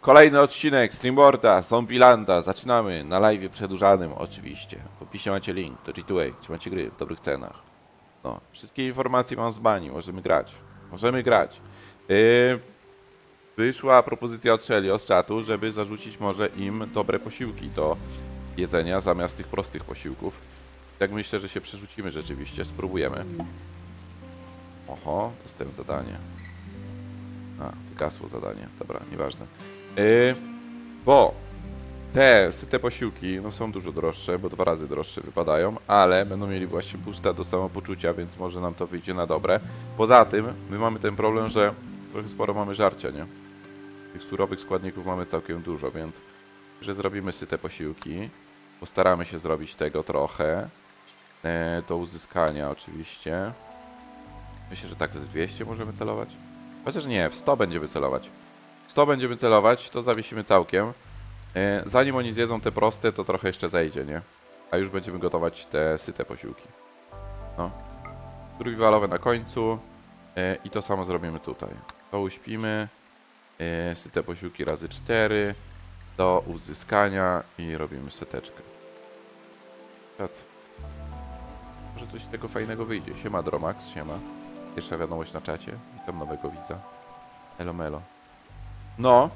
Kolejny odcinek Streamboarda, Zombie'landa. Zaczynamy na live przedłużanym oczywiście. W opisie macie link do G2A, gdzie macie gry w dobrych cenach. No, wszystkie informacje mam z bani, możemy grać. Możemy grać. Wyszła propozycja od Shelly, od czatu, żeby zarzucić może im dobre posiłki do jedzenia zamiast tych prostych posiłków. Tak myślę, że się przerzucimy rzeczywiście, spróbujemy. Oho, dostałem zadanie. A, wygasło zadanie, dobra, nieważne. Bo te syte posiłki no, są dużo droższe, bo 2 razy droższe wypadają, ale będą mieli właśnie pusta do samopoczucia, więc może nam to wyjdzie na dobre. Poza tym, my mamy ten problem, że trochę sporo mamy żarcia, nie? Tych surowych składników mamy całkiem dużo, więc że zrobimy syte posiłki, postaramy się zrobić tego trochę, do uzyskania oczywiście. Myślę, że tak w 200 możemy celować. Chociaż nie, w 100 będziemy celować. 100 będziemy celować, to zawiesimy całkiem. Zanim oni zjedzą te proste, to trochę jeszcze zejdzie, nie? A już będziemy gotować te syte posiłki. No. Trójwalowe na końcu. I to samo zrobimy tutaj. To uśpimy. Syte posiłki razy 4. Do uzyskania i robimy seteczkę. Prac. Może coś tego fajnego wyjdzie. Siema Dromax, siema. Pierwsza wiadomość na czacie. Witam nowego widza. Elo melo. No.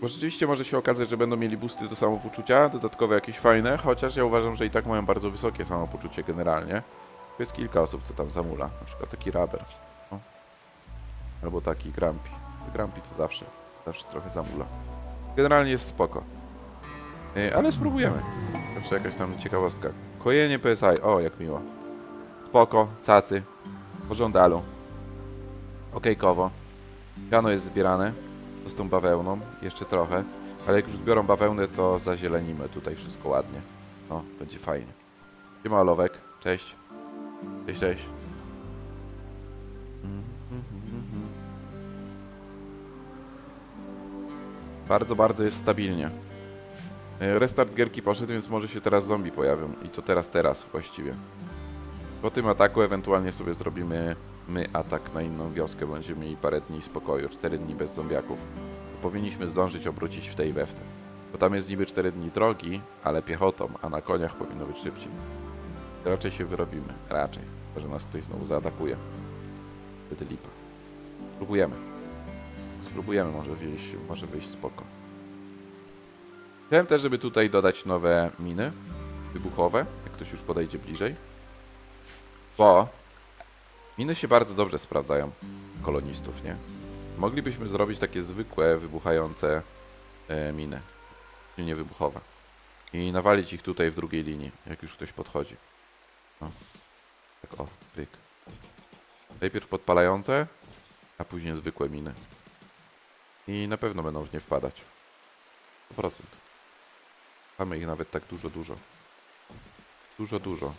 Bo rzeczywiście może się okazać, że będą mieli boosty do samopoczucia. Dodatkowe jakieś fajne. Chociaż ja uważam, że i tak mają bardzo wysokie samopoczucie generalnie. Jest kilka osób, co tam zamula. Na przykład taki Raber. No. Albo taki grumpy. Grumpy to zawsze trochę zamula. Generalnie jest spoko. Ale spróbujemy. Zawsze jakaś tam ciekawostka. Kojenie PSI. O, jak miło. Spoko, cacy, po żądalu. Okejkowo. Piano jest zbierane z tą bawełną, jeszcze trochę. Ale jak już zbiorą bawełnę, to zazielenimy tutaj wszystko ładnie. No, będzie fajnie. Siema Olowek, cześć. Cześć, cześć. Bardzo, bardzo jest stabilnie. Restart gierki poszedł, więc może się teraz zombie pojawią. I to teraz właściwie. Po tym ataku ewentualnie sobie zrobimy my atak na inną wioskę. Będziemy mieli parę dni spokoju, 4 dni bez zombiaków. Powinniśmy zdążyć obrócić w tej i we w te. Bo tam jest niby 4 dni drogi, ale piechotą, a na koniach powinno być szybciej. Raczej się wyrobimy. Raczej. Może nas ktoś znowu zaatakuje. Wtedy lipa. Spróbujemy. Spróbujemy, może wyjść spoko. Chciałem też, żeby tutaj dodać nowe miny wybuchowe, jak ktoś już podejdzie bliżej. Bo miny się bardzo dobrze sprawdzają kolonistów, nie? Moglibyśmy zrobić takie zwykłe, wybuchające miny. Linie wybuchowe. I nawalić ich tutaj w drugiej linii, jak już ktoś podchodzi. No. Tak o, pyk. Najpierw podpalające, a później zwykłe miny. I na pewno będą w nie wpadać. 100%. Mamy ich nawet tak dużo. Dużo.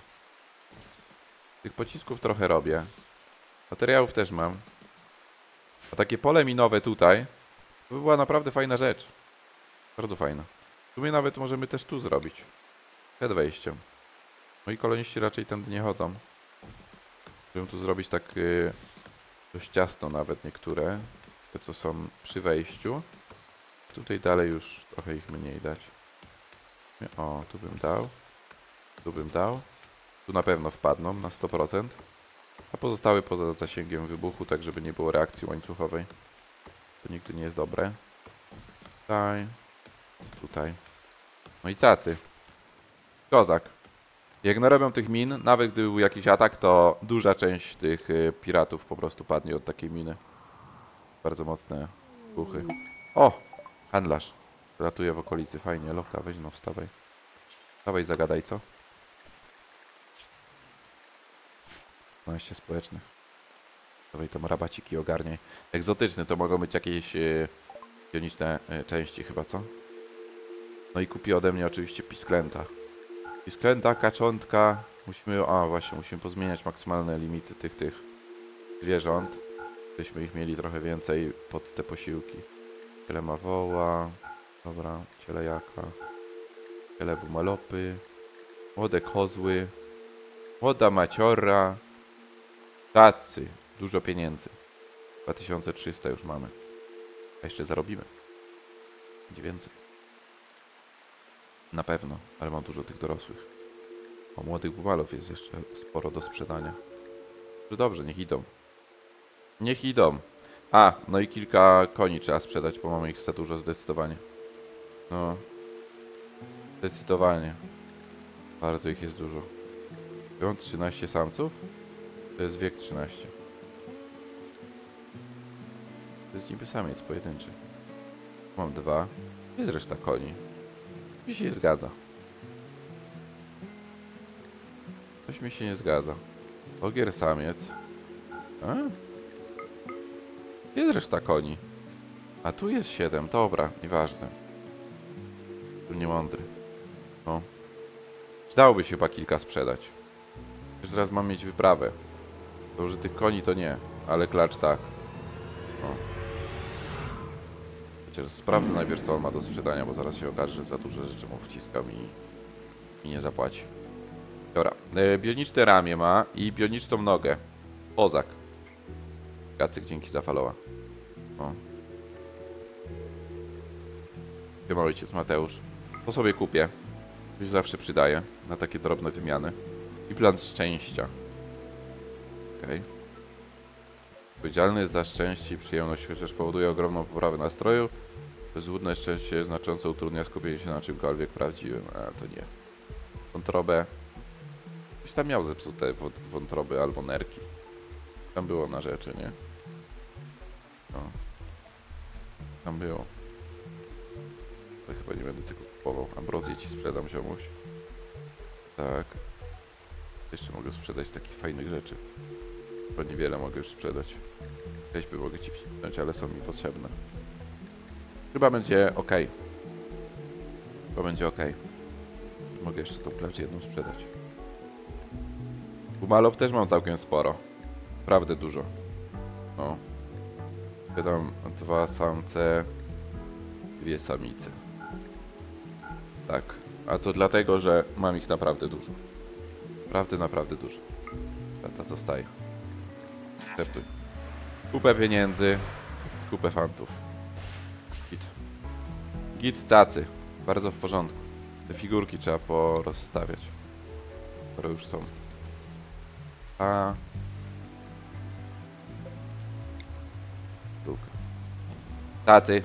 Tych pocisków trochę robię. Materiałów też mam. A takie pole minowe tutaj to by była naprawdę fajna rzecz. Bardzo fajna. W sumie nawet możemy też tu zrobić. Przed wejściem. Moi koloniści raczej tędy nie chodzą. Chciałbym tu zrobić tak dość ciasno nawet niektóre. Te co są przy wejściu. Tutaj dalej już trochę ich mniej dać. O, tu bym dał. Tu bym dał. Tu na pewno wpadną na 100%, a pozostały poza zasięgiem wybuchu, tak żeby nie było reakcji łańcuchowej. To nigdy nie jest dobre. Tutaj. No i cacy. Kozak. Jak narobią tych min, nawet gdy był jakiś atak, to duża część tych piratów po prostu padnie od takiej miny. Bardzo mocne buchy. O! Handlarz. Ratuje w okolicy. Fajnie. Loka, weź no, wstawaj. Wstawaj, zagadaj, co? 12 społecznych. Dawaj tam rabaciki ogarniaj. Egzotyczny to mogą być jakieś pioniczne części chyba, co? No i kupi ode mnie oczywiście pisklęta. Pisklęta, kaczątka. Musimy, a właśnie, musimy pozmieniać maksymalne limity tych zwierząt. Byśmy ich mieli trochę więcej pod te posiłki. Ciele ma woła. Dobra, ciele jaka. Ciele bumalopy. Młode kozły. Młoda maciora. Tacy. Dużo pieniędzy. 2300 już mamy. A jeszcze zarobimy. Będzie więcej. Na pewno, ale mam dużo tych dorosłych. O, młodych bubalów jest jeszcze sporo do sprzedania. No dobrze, niech idą. Niech idą. A, no i kilka koni trzeba sprzedać, bo mamy ich za dużo zdecydowanie. No. Zdecydowanie. Bardzo ich jest dużo. Mam 13 samców? To jest wiek 13. To jest niby samiec pojedynczy. Mam 2. Jest reszta koni. Mi się nie zgadza. Coś mi się nie zgadza. Ogier samiec. A? Jest reszta koni. A tu jest 7. Dobra, nieważne. Tu nie mądry. No. Dałoby się chyba kilka sprzedać. Już teraz mam mieć wyprawę. To, że tych koni to nie, ale klacz tak. No. Chociaż sprawdzę najpierw, co on ma do sprzedania, bo zaraz się okaże, że za duże rzeczy mu wciskam i nie zapłaci. Dobra. Bioniczne ramię ma i bioniczną nogę. Ozak. Kacyk, dzięki za followa. O. Chyba ojciec Mateusz. To sobie kupię. To się zawsze przydaje na takie drobne wymiany. I plan szczęścia. Okej. Okay. Odpowiedzialny za szczęście i przyjemność, chociaż powoduje ogromną poprawę nastroju. To złudne szczęście znacząco utrudnia skupienie się na czymkolwiek prawdziwym. A to nie. Wątrobę. Ktoś tam miał zepsute wątroby albo nerki. Tam było na rzeczy, nie? No. Tam było. To chyba nie będę tego kupował. Ambrozję ci sprzedam, ziomuś. Tak. Jeszcze mogę sprzedać z takich fajnych rzeczy. Bo niewiele mogę już sprzedać. Rzeźby mogę ci wciągnąć, ale są mi potrzebne. Chyba będzie ok. Chyba będzie ok. Mogę jeszcze tą klacz jedną sprzedać. Bumalop też mam całkiem sporo. Naprawdę dużo. No. Sprzedam 2 samce, 2 samice. Tak. A to dlatego, że mam ich naprawdę dużo. Naprawdę, naprawdę dużo. Ta zostaje. Startuj. Kupę pieniędzy, kupę fantów. Git. Git cacy. Bardzo w porządku. Te figurki trzeba porozstawiać. Które już są. A... Luka. Tacy.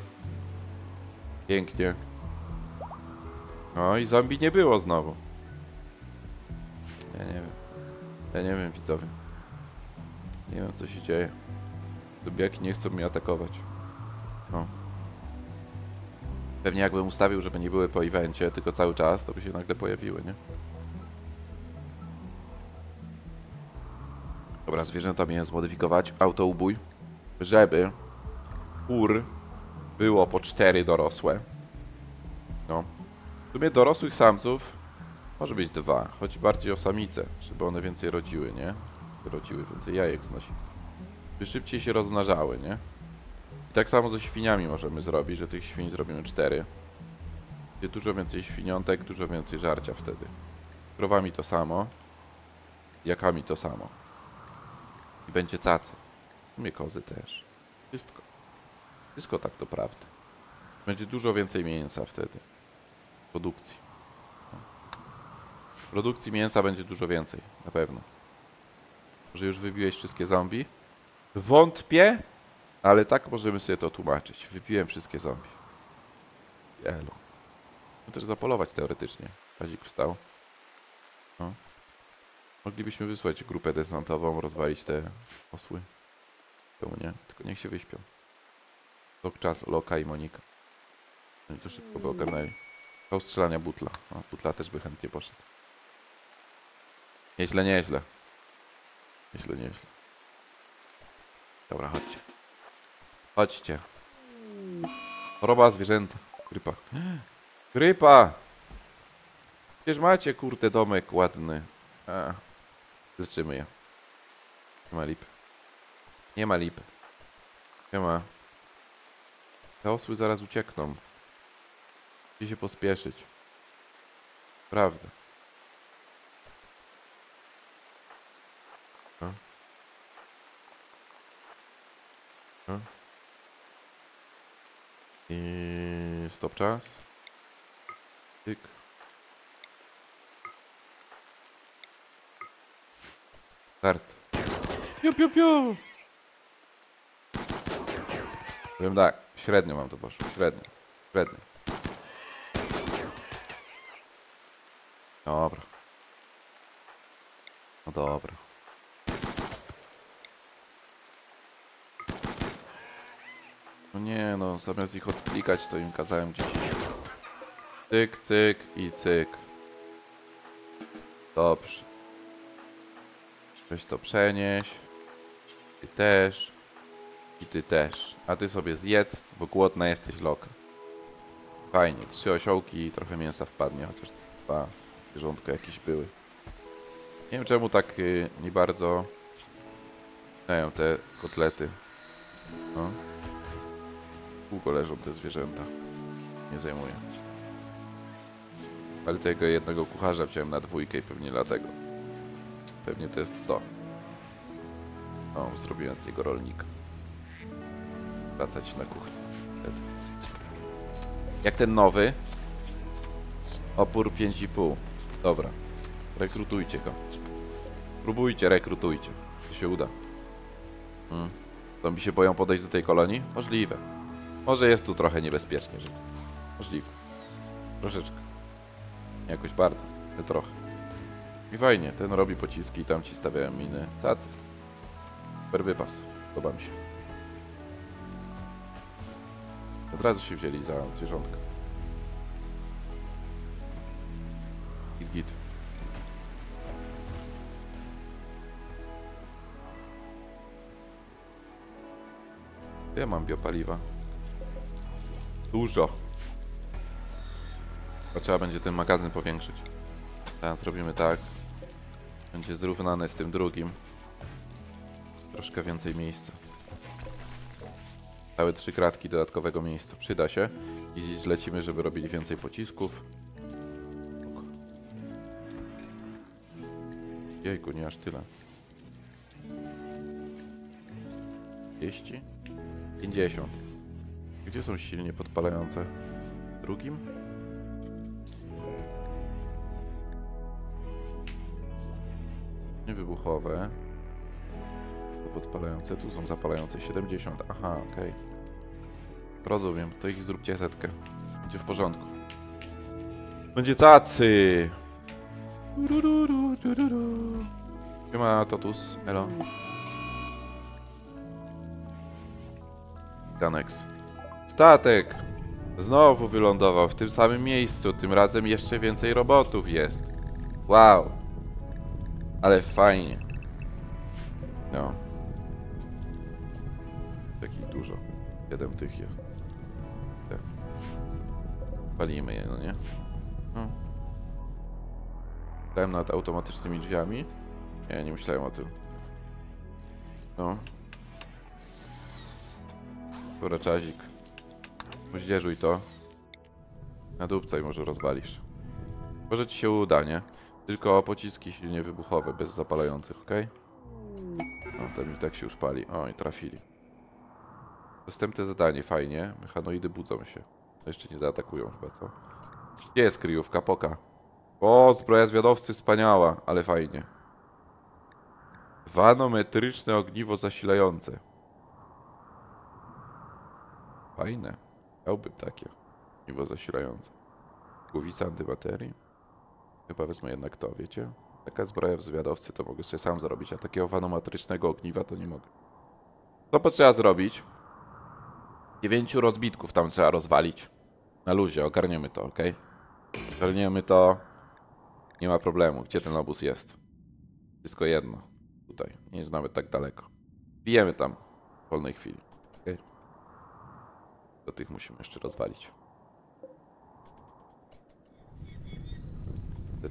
Pięknie. No i zombie nie było znowu. Ja nie wiem. Ja nie wiem, widzowie. Nie wiem, co się dzieje. Zombiaki nie chcą mnie atakować. No. Pewnie jakbym ustawił, żeby nie były po evencie, tylko cały czas, to by się nagle pojawiły, nie? Dobra, zwierzęta miałem zmodyfikować. Autoubój. Żeby kur było po 4 dorosłe. No. W sumie dorosłych samców może być 2, choć bardziej o samice, żeby one więcej rodziły, nie? Rodziły więcej jajek znosiły. By szybciej się rozmnażały, nie? I tak samo ze świniami możemy zrobić, że tych świń zrobimy 4. Będzie dużo więcej świniątek, dużo więcej żarcia wtedy. Krowami to samo. Jakami to samo. I będzie cacy. W sumie kozy też. Wszystko. Wszystko tak doprawdy. Będzie dużo więcej mięsa wtedy. Produkcji. No. Produkcji mięsa będzie dużo więcej. Na pewno. Że już wybiłeś wszystkie zombie? Wątpię, ale tak możemy sobie to tłumaczyć. Wybiłem wszystkie zombie. Elu. Możemy też zapolować teoretycznie. Kazik wstał. No. Moglibyśmy wysłać grupę desantową, rozwalić te osły. Czemu nie? Tylko niech się wyśpią. Tok czas, Loka i Monika. Oni to szybko by ogarnęli. Do strzelania Butla. No, Butla też by chętnie poszedł. Nieźle, nieźle. Nieźle, nieźle. Dobra, chodźcie. Chodźcie. Choroba zwierzęta. Grypa. Grypa! Przecież macie, kurde, domek ładny. A, leczymy je. Nie ma lipy. Nie ma lipy. Nie ma. Te osły zaraz uciekną. Musi się pospieszyć. Prawda. No. No. I stop czas. Tyk. Start. Piu, piu, piu. Powiem tak, średnio mam to poszło, średnio. Średnio. Dobra. No dobra. No nie no, zamiast ich odplikać, to im kazałem gdzieś. Cyk, cyk i cyk. Dobrze. Weź to przenieś. Ty też. I ty też. A ty sobie zjedz, bo głodna jesteś, Loka. Fajnie, 3 osiołki i trochę mięsa wpadnie, chociaż 2 zwierzątka jakieś były. Nie wiem czemu tak nie bardzo... dają te kotlety. No. Długo leżą te zwierzęta. Nie zajmuję. Ale tego jednego kucharza wziąłem na 2 i pewnie dlatego. Pewnie to jest to. No, zrobiłem z tego rolnika. Wracać na kuchnię. Jak ten nowy? Opór 5,5. Dobra. Rekrutujcie go. Próbujcie, rekrutujcie. To się uda. To mi się boją podejść do tej kolonii? Możliwe. Może jest tu trochę niebezpiecznie żyć. Możliwe. Troszeczkę. Jakoś bardzo. Ale trochę. I fajnie. Ten robi pociski, tamci stawiają miny. Cacy. Super wypas. Podoba mi się. Od razu się wzięli za zwierzątka. Git, git. Ja mam biopaliwa. Dużo. Bo trzeba będzie ten magazyn powiększyć. Teraz zrobimy tak. Będzie zrównany z tym drugim. Troszkę więcej miejsca. Całe 3 kratki dodatkowego miejsca. Przyda się. I zlecimy, żeby robili więcej pocisków. Jejku, nie aż tyle. 30? 50. Gdzie są silnie podpalające? Drugim? Niewybuchowe. Podpalające. Tu są zapalające. 70. Aha, okej. Rozumiem. To ich zróbcie 100. Będzie w porządku. Będzie cacy! Siema, Totus. Elo. Danex. Statek! Znowu wylądował w tym samym miejscu. Tym razem jeszcze więcej robotów jest. Wow. Ale fajnie. No. Takich dużo. 7 tych jest. Tak. Palimy je, no nie? No. Myślałem nad automatycznymi drzwiami. Nie, nie myślałem o tym. No. Dobra, czazik. Moździerzuj to. Na dupce i może rozwalisz. Może ci się uda, nie? Tylko pociski silnie wybuchowe, bez zapalających, ok? No, tam i tak się już pali. O, i trafili. Dostępne zadanie, fajnie. Mechanoidy budzą się. Jeszcze nie zaatakują chyba, co? Gdzie jest kryjówka? Poka. O, zbroja zwiadowcy wspaniała, ale fajnie. Wanometryczne ogniwo zasilające. Fajne. Miałbym takie. Ogniwo zasilające. Głowica antybaterii. Chyba wezmę jednak to, wiecie? Taka zbroja w zwiadowcy to mogę sobie sam zrobić, a takiego wanometrycznego ogniwa to nie mogę. Co potrzeba zrobić? 9 rozbitków tam trzeba rozwalić. Na luzie, ogarniemy to, ok? Ogarniemy to. Nie ma problemu. Gdzie ten obóz jest? Wszystko jedno. Tutaj. Nie jest nawet tak daleko. Bijemy tam w wolnej chwili. Okay. Do tych musimy jeszcze rozwalić.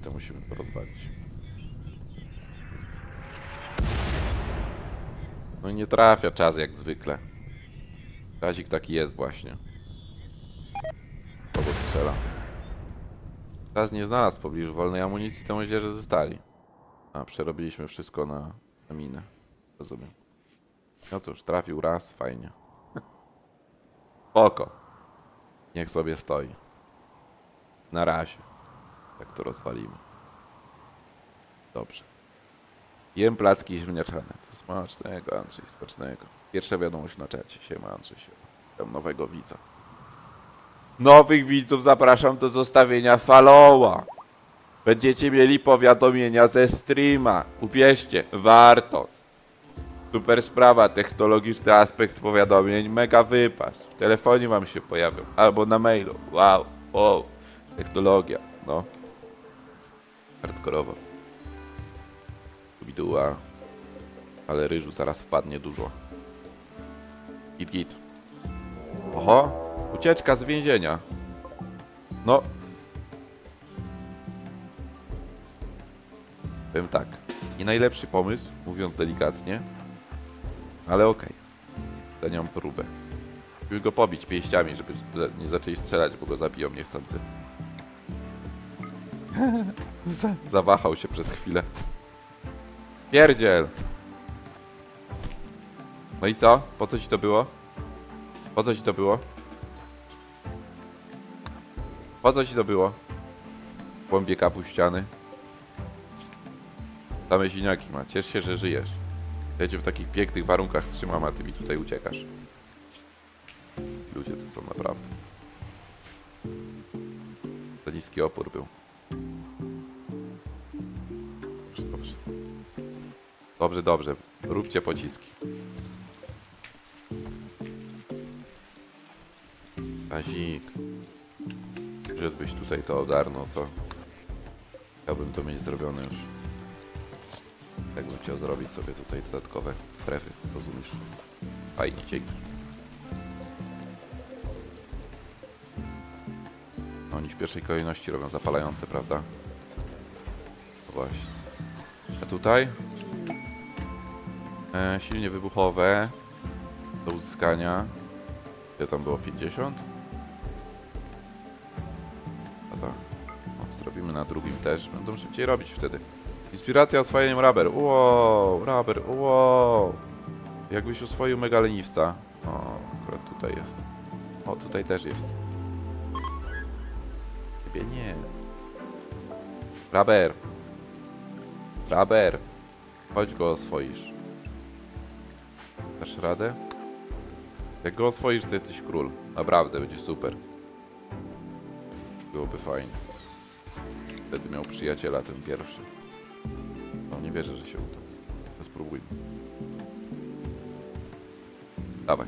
Te musimy porozwalić. No i nie trafia czas jak zwykle. Kazik taki jest właśnie. Kogo strzela. Czas nie znalazł w pobliżu wolnej amunicji, to moździerze zostali. A, przerobiliśmy wszystko na minę. Rozumiem. No cóż, trafił raz, fajnie. Oko. Niech sobie stoi. Na razie. Jak to rozwalimy. Dobrze. Jem placki ziemniaczane. To smacznego, Andrzej, smacznego. Pierwsza wiadomość na czacie. Siema, Andrzej, siema. Tam nowego widza. Nowych widzów zapraszam do zostawienia followa. Będziecie mieli powiadomienia ze streama. Uwierzcie, warto. Super sprawa, technologiczny aspekt powiadomień, mega wypas. W telefonie wam się pojawią, albo na mailu. Wow, wow. Technologia, no. Hardkorowo. Biduła. Ale ryżu zaraz wpadnie dużo. Git, git. Oho, ucieczka z więzienia. No. Powiem tak. Nie najlepszy pomysł, mówiąc delikatnie. Ale okej. Daniam próbę. Musimy go pobić pięściami, żeby nie zaczęli strzelać, bo go zabiją niechcący. Zawahał się przez chwilę. Pierdziel! No i co? Po co ci to było? Po co ci to było? Po co ci to było? Głębie kapuściany. Same siniaki ma. Ciesz się, że żyjesz. Ja cię w takich pięknych warunkach trzymam, a ty mi tutaj uciekasz. Ludzie to są naprawdę. To niski opór był. Dobrze, dobrze. Dobrze, dobrze. Róbcie pociski. Kazik. Żebyś tutaj to ogarnął, co? Chciałbym to mieć zrobione już. Jakbym chciał zrobić sobie tutaj dodatkowe strefy, rozumiesz? Fajnie, dzięki. No, oni w pierwszej kolejności robią zapalające, prawda? No właśnie. A tutaj? Silnie wybuchowe do uzyskania. Gdzie tam było? 50? A tak. No, zrobimy na drugim też. Będą szybciej robić wtedy. Inspiracja oswojeniem Raber. Wow, Raber, wow. Jakbyś oswoił mega leniwca. O, akurat tutaj jest. O, tutaj też jest. Ciebie nie. Raber. Raber. Chodź go oswoisz. Dasz radę? Jak go oswoisz, to jesteś król. Naprawdę, będzie super. Byłoby fajnie. Wtedy miał przyjaciela ten pierwszy. No, nie wierzę, że się uda. Spróbujmy. Dawaj.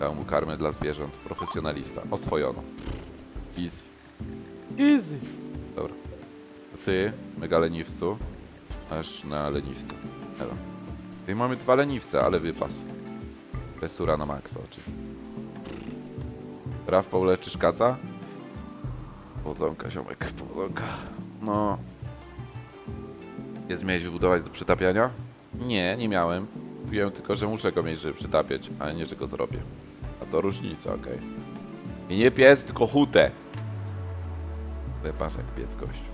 Dał mu karmę dla zwierząt. Profesjonalista. Oswojono. Easy. Easy. Dobra. To ty, mega leniwcu. Aż na leniwce. Hello. Tutaj mamy dwa leniwce, ale wypas. Resura na maksa, oczywiście. Rafał leczysz kaca? Powodzonka, ziomek, powodzonka. No. Jest miałeś wybudować do przytapiania? Nie, nie miałem. Wiem tylko, że muszę go mieć, żeby przytapiać, a nie, że go zrobię. A to różnica, okej. Okay. I nie piec, tylko hutę. Wypas jak piec, gościu.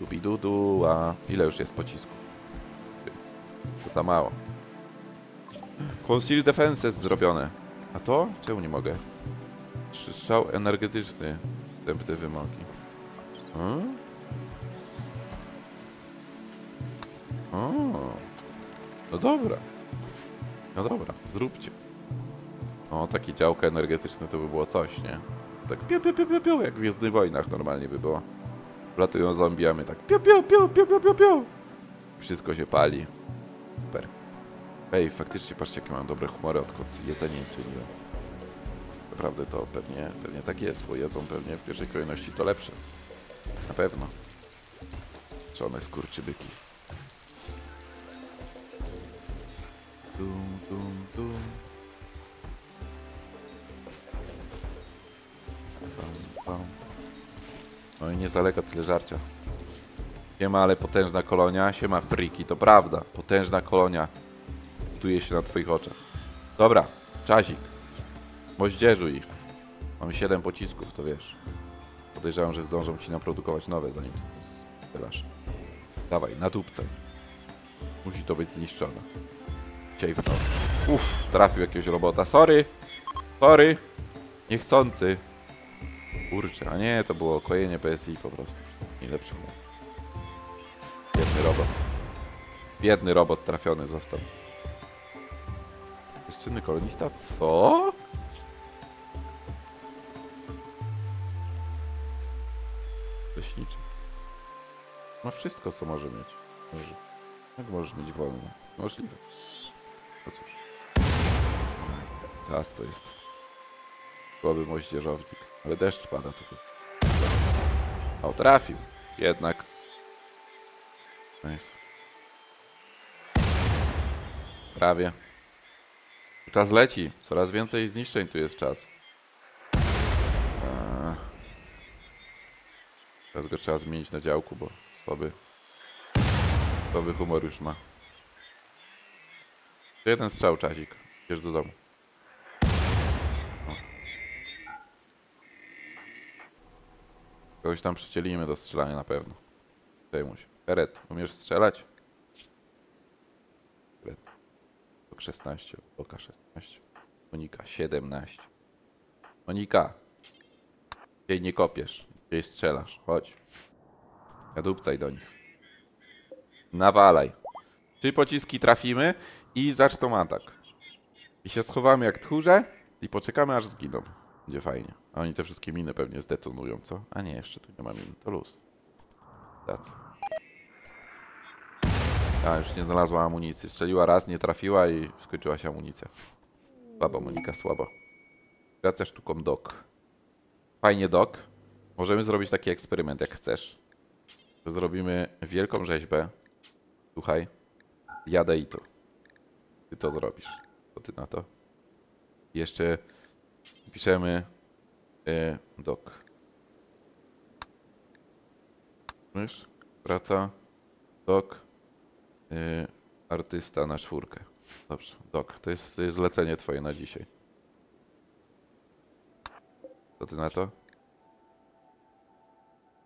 Dubidudu, a ile już jest pocisku? To za mało. Conceal Defense jest zrobione. A to? Czemu nie mogę? Strzał energetyczny. Wstępne wymogi. O. No dobra. No dobra, zróbcie. O, takie działka energetyczne to by było coś, nie? Tak piu, piu, piu, piu, piu, jak w Gwiezdnych Wojnach normalnie by było. Latują zombie, a my tak piu, piu, piu, piu, piu, piu, piu. Wszystko się pali. Super. Ej, faktycznie patrzcie, jakie mam dobre humory, odkąd jedzenie nie zmieniłem. Naprawdę to pewnie tak jest, bo jedzą pewnie w pierwszej kolejności to lepsze. Na pewno. Czone skurczybyki. Dum, dum, dum. Pam, pam. No i nie zalega tyle żarcia. Siema, ale potężna kolonia. Siema, friki, to prawda. Potężna kolonia buduje się na twoich oczach. Dobra, czazik. Moździerzuj ich. Mam 7 pocisków, to wiesz. Podejrzewam, że zdążą ci naprodukować nowe, zanim to spylasz. Dawaj, natupcaj. Musi to być zniszczone. ciej w nos. Uff, trafił jakiegoś robota. Sorry. Sorry. Niechcący. Kurczę, a nie, to było kojenie PSI po prostu. Nie lepszy mój. Biedny robot. Biedny robot trafiony został. Bezczynny kolonista? Co? Leśniczy. Ma wszystko, co może mieć. Może. Jak możesz mieć wolno? Możliwe. No cóż. Czas to jest. Byłoby moździerzownik. Ale deszcz pada tylko. O, trafił. Jednak. Nice. Prawie. Czas leci. Coraz więcej zniszczeń tu jest czas. Teraz go trzeba zmienić na działku, bo słaby humor już ma. Jeden strzał, Czazik. Idziesz do domu. O. Kogoś tam przycielimy do strzelania na pewno. Zajmuj się. Feret, umiesz strzelać? Feret. 16. Loka 16. Monika 17. Monika! Dzisiaj nie kopiesz. Dzisiaj strzelasz. Chodź. Nadupcaj do nich. Nawalaj. 3 pociski trafimy i zaczną atak. I się schowamy jak tchórze i poczekamy aż zginą. Będzie fajnie. A oni te wszystkie miny pewnie zdetonują, co? A nie, jeszcze tu nie ma min. To luz. Zac. A, już nie znalazła amunicji. Strzeliła raz, nie trafiła i skończyła się amunicja. Słabo, Monika, słabo. Gracja sztuką Doc. Fajnie, Doc. Możemy zrobić taki eksperyment, jak chcesz. Zrobimy wielką rzeźbę. Słuchaj. Jadę i tu. Ty to zrobisz. Co ty na to? I jeszcze piszemy Doc. Wiesz? Praca. Doc. Artysta na 4. Dobrze, Doc, to jest zlecenie twoje na dzisiaj. Co ty na to?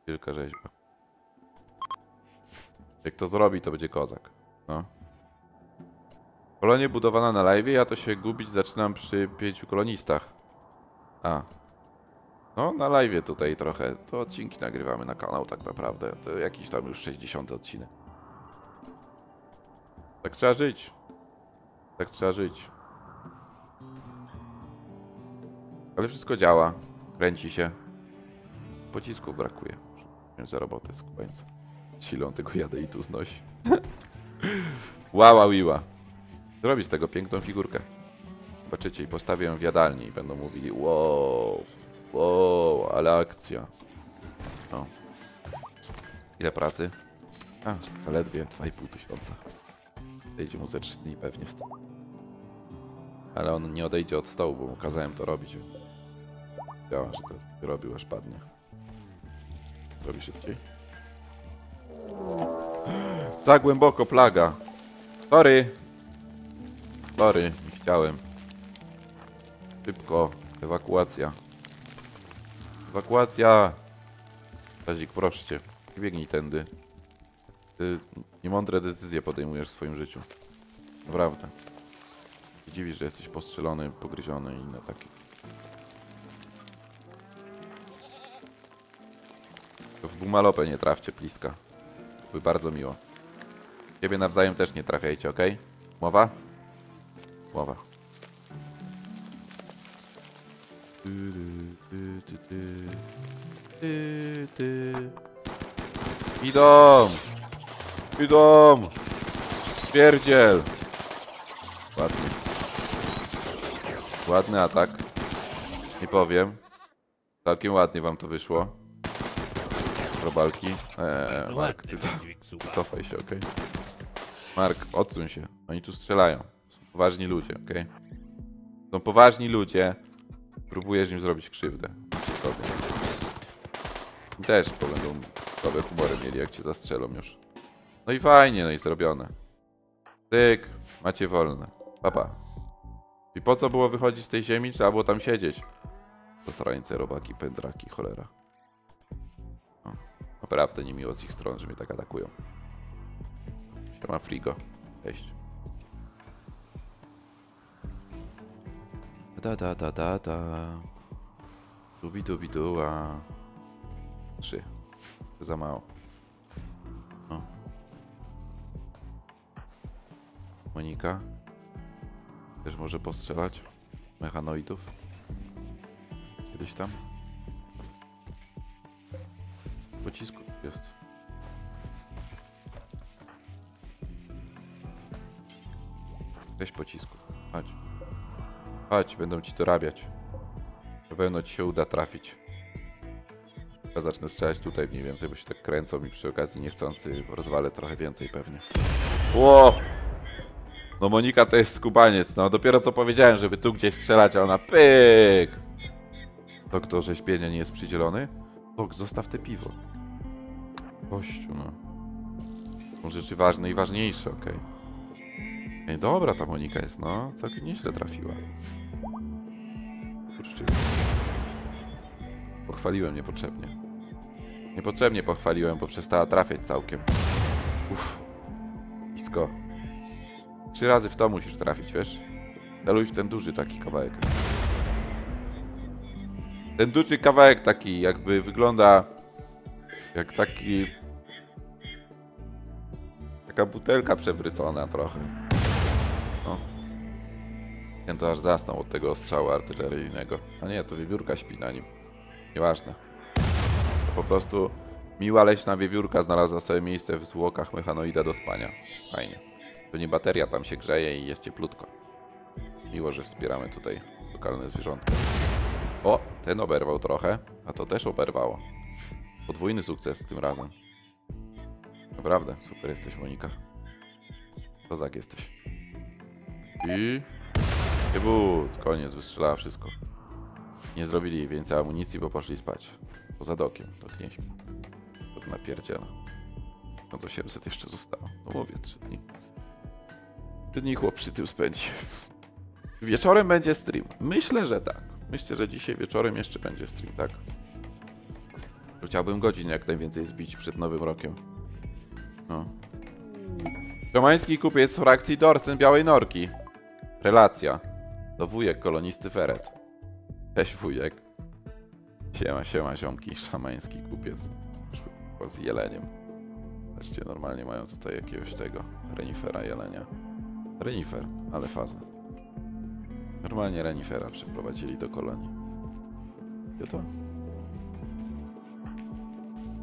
Wielka rzeźba. Jak to zrobi, to będzie kozak. No. Kolonie budowana na live, ja to się gubić zaczynam przy 5 kolonistach. A. No, na live tutaj trochę. To odcinki nagrywamy na kanał tak naprawdę. To jakiś tam już 60 odcinek. Tak trzeba żyć. Tak trzeba żyć. Ale wszystko działa. Kręci się. Pocisków brakuje. Muszę za robotę z końca. Silą tego jadę i tu znosi. Wow, wiła. Zrobi z tego piękną figurkę. Zobaczycie i postawię ją w jadalni i będą mówili wow. Wow, ale akcja. No. Ile pracy? A, zaledwie 2,5 tysiąca. Odejdzie mu ze 3 dni pewnie stąd. Ale on nie odejdzie od stołu, bo mu kazałem to robić. Działa, że to robił, aż padnie. Robi szybciej. Za głęboko plaga. Sorry. Sorry, nie chciałem. Szybko. Ewakuacja. Ewakuacja. Kazik, proszę cię. Biegnij tędy. Ty niemądre decyzje podejmujesz w swoim życiu. Naprawdę. Ty dziwisz, że jesteś postrzelony, pogryziony i inne takie. To w bumalopę nie trafcie, bliska. Byłby bardzo miło. Ciebie nawzajem też nie trafiajcie, ok? Mowa? Mowa. Idą! Idą! Pierdziel! Ładny. Ładny atak. Nie powiem. Całkiem ładnie wam to wyszło. Robalki. Mark, ty cofaj się, okej? Okay? Mark, odsuń się. Oni tu strzelają. Są poważni ludzie, okej? Okay? Są poważni ludzie. Próbujesz im zrobić krzywdę. I też będą dobre humory mieli, jak cię zastrzelą już. No i fajnie, no i zrobione. Tyk, macie wolne. Papa. I po co było wychodzić z tej ziemi? Trzeba było tam siedzieć. To srańce, robaki, pędraki, cholera. O, naprawdę niemiło z ich stron, że mnie tak atakują. Siema Frigo. Cześć. Dubi-dubi-du, a... 3. Za mało. O. Monika. Też może postrzelać mechanoidów. Kiedyś tam. Pocisku jest. Weź pocisku. Chodź. Chodź, będą ci dorabiać. Na pewno ci się uda trafić. Ja zacznę strzelać tutaj mniej więcej, bo się tak kręcą i przy okazji niechcący rozwalę trochę więcej pewnie. Ło! No Monika to jest skubaniec, no dopiero co powiedziałem, żeby tu gdzieś strzelać, a ona pyk! Doktorze śpienia nie jest przydzielony? Dok, zostaw te piwo. Kościu, no. Są rzeczy ważne i ważniejsze, okej. Okay. Ej, dobra ta Monika jest, no. Całkiem nieźle trafiła. Kurczę. Pochwaliłem niepotrzebnie. Niepotrzebnie pochwaliłem, bo przestała trafiać całkiem. Uff. Blisko. 3 razy w to musisz trafić, wiesz? Celuj w ten duży taki kawałek. Ten duży kawałek taki jakby wygląda jak taki... Taka butelka przewrócona trochę. O. Ten to aż zasnął od tego ostrzału artyleryjnego. A nie, to wiewiórka śpi na nim. Nieważne. To po prostu miła leśna wiewiórka znalazła sobie miejsce w zwłokach mechanoida do spania. Fajnie. To nie bateria tam się grzeje i jest cieplutko. Miło, że wspieramy tutaj lokalne zwierzątka. O, ten oberwał trochę, a to też oberwało. Podwójny sukces tym razem. Naprawdę, super jesteś, Monika. Kozak jesteś. I... Jebut, koniec, wystrzelała wszystko. Nie zrobili więcej amunicji, bo poszli spać. Poza Dokiem, to nie śpi. To napierdziela. No to 700 jeszcze zostało. No mówię, 3 dni. 3 dni chłop przy tym spędzi. Wieczorem będzie stream. Myślę, że tak. Myślę, że dzisiaj wieczorem jeszcze będzie stream, tak. Chciałbym godzin jak najwięcej zbić przed Nowym Rokiem. No. Romański kupiec z frakcji Dorsen Białej Norki. Relacja. Do wujek kolonisty Feret. Cześć wujek. Siema, siema ziomki. Szamański kupiec. Z jeleniem. Zobaczcie, normalnie mają tutaj jakiegoś tego renifera jelenia. Renifer, ale faza. Normalnie renifera przeprowadzili do kolonii. Gdzie to?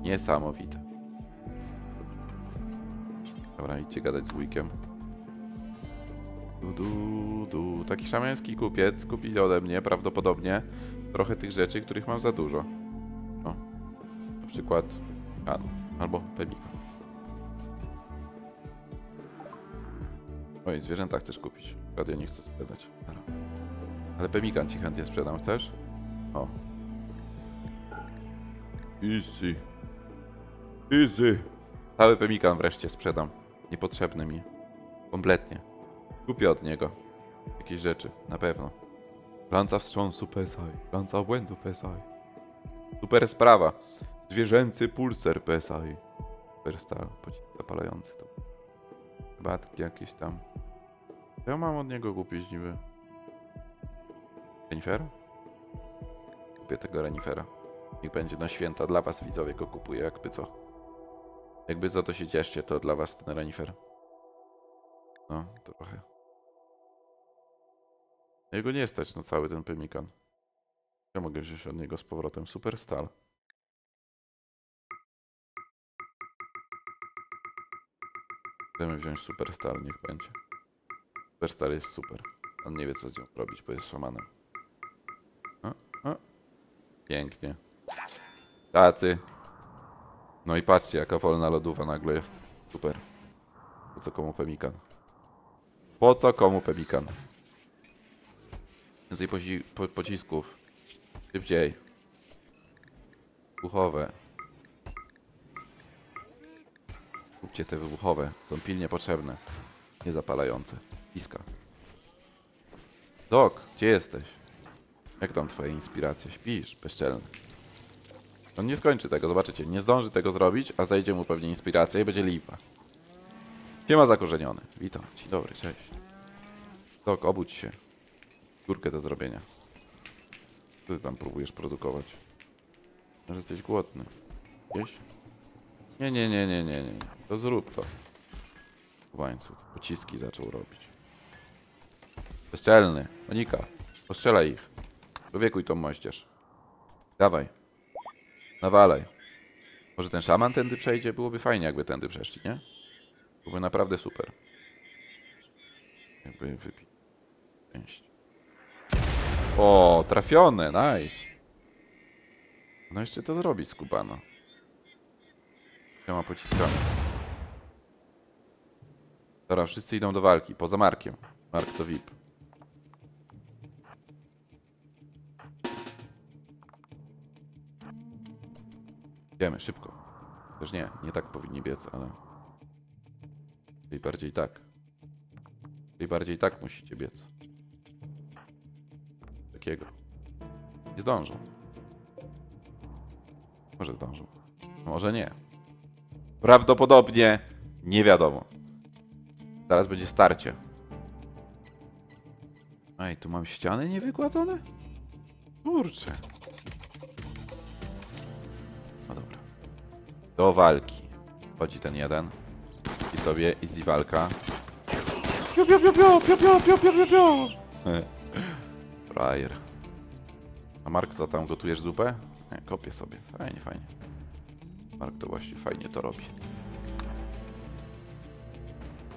Niesamowite. Dobra, idźcie gadać z wujkiem. Taki szamański kupiec kupi ode mnie prawdopodobnie trochę tych rzeczy, których mam za dużo. O, na przykład Anu albo Pemiko. Oj, zwierzęta chcesz kupić. Radio nie chcę sprzedać. Ale Pemikan ci chętnie sprzedam, chcesz? O. Easy. Easy. Cały Pemikan wreszcie sprzedam. Niepotrzebny mi. Kompletnie. Kupię od niego jakieś rzeczy, na pewno. Lanca wstrząsu PSI. Lanca obłędu PSI. Super sprawa. Zwierzęcy pulser PSI. Superstar. Pocisk zapalający to. Batki jakieś tam. Co ja mam od niego kupić niby? Renifer? Kupię tego renifera. Niech będzie na święta. Dla was widzowie go kupuję, jakby co. Jakby za to się cieszcie, to dla was ten renifer. No, trochę. Jego nie stać na cały ten pemikan. Ja mogę wziąć od niego z powrotem superstar. Chcemy wziąć superstar, niech będzie. Superstar jest super. On nie wie co z nią robić, bo jest szamanem. O. Pięknie. Tacy. No i patrzcie, jaka wolna lodówa nagle jest. Super. Po co komu pemikan? Po co komu pemikan? Więcej pocisków. Szybciej. Wybuchowe. Kupcie te wybuchowe. Są pilnie potrzebne. Niezapalające. Piska. Doc, gdzie jesteś? Jak tam twoje inspiracje? Śpisz, bezczelny. On nie skończy tego, zobaczycie. Nie zdąży tego zrobić, a zajdzie mu pewnie inspiracja i będzie lipa. Siema zakorzeniony. Witam. Dzień dobry, cześć. Doc, obudź się. Dziurkę do zrobienia. Ty tam próbujesz produkować. Może jesteś głodny. Jeś? Nie. To zrób to. Kubańcu, te pociski zaczął robić. Bezczelny. Monika, postrzelaj ich. Dowiekuj tą moździerz. Dawaj. Nawalaj. Może ten szaman tędy przejdzie? Byłoby fajnie, jakby tędy przeszli, nie? Byłoby naprawdę super. Jakby wypić. O, trafione, nice. No jeszcze to zrobić, skubano. Ma pociskami. Dobra, wszyscy idą do walki, poza Markiem. Mark to VIP. Idziemy, szybko. Też nie tak powinni biec, ale... Tej bardziej tak musicie biec. Takiego. Nie zdążą. Może zdążą. Może nie. Prawdopodobnie nie wiadomo. Teraz będzie starcie. Ej, tu mam ściany niewykładzone? Kurczę. No dobra. Do walki. Chodzi ten jeden. I sobie easy walka. Pio, pio, pio, pio, pio, pio, pio, pio, pio. Frajer. A Mark, co tam gotujesz zupę? Nie, kopię sobie. Fajnie, fajnie. Mark to właśnie fajnie to robi.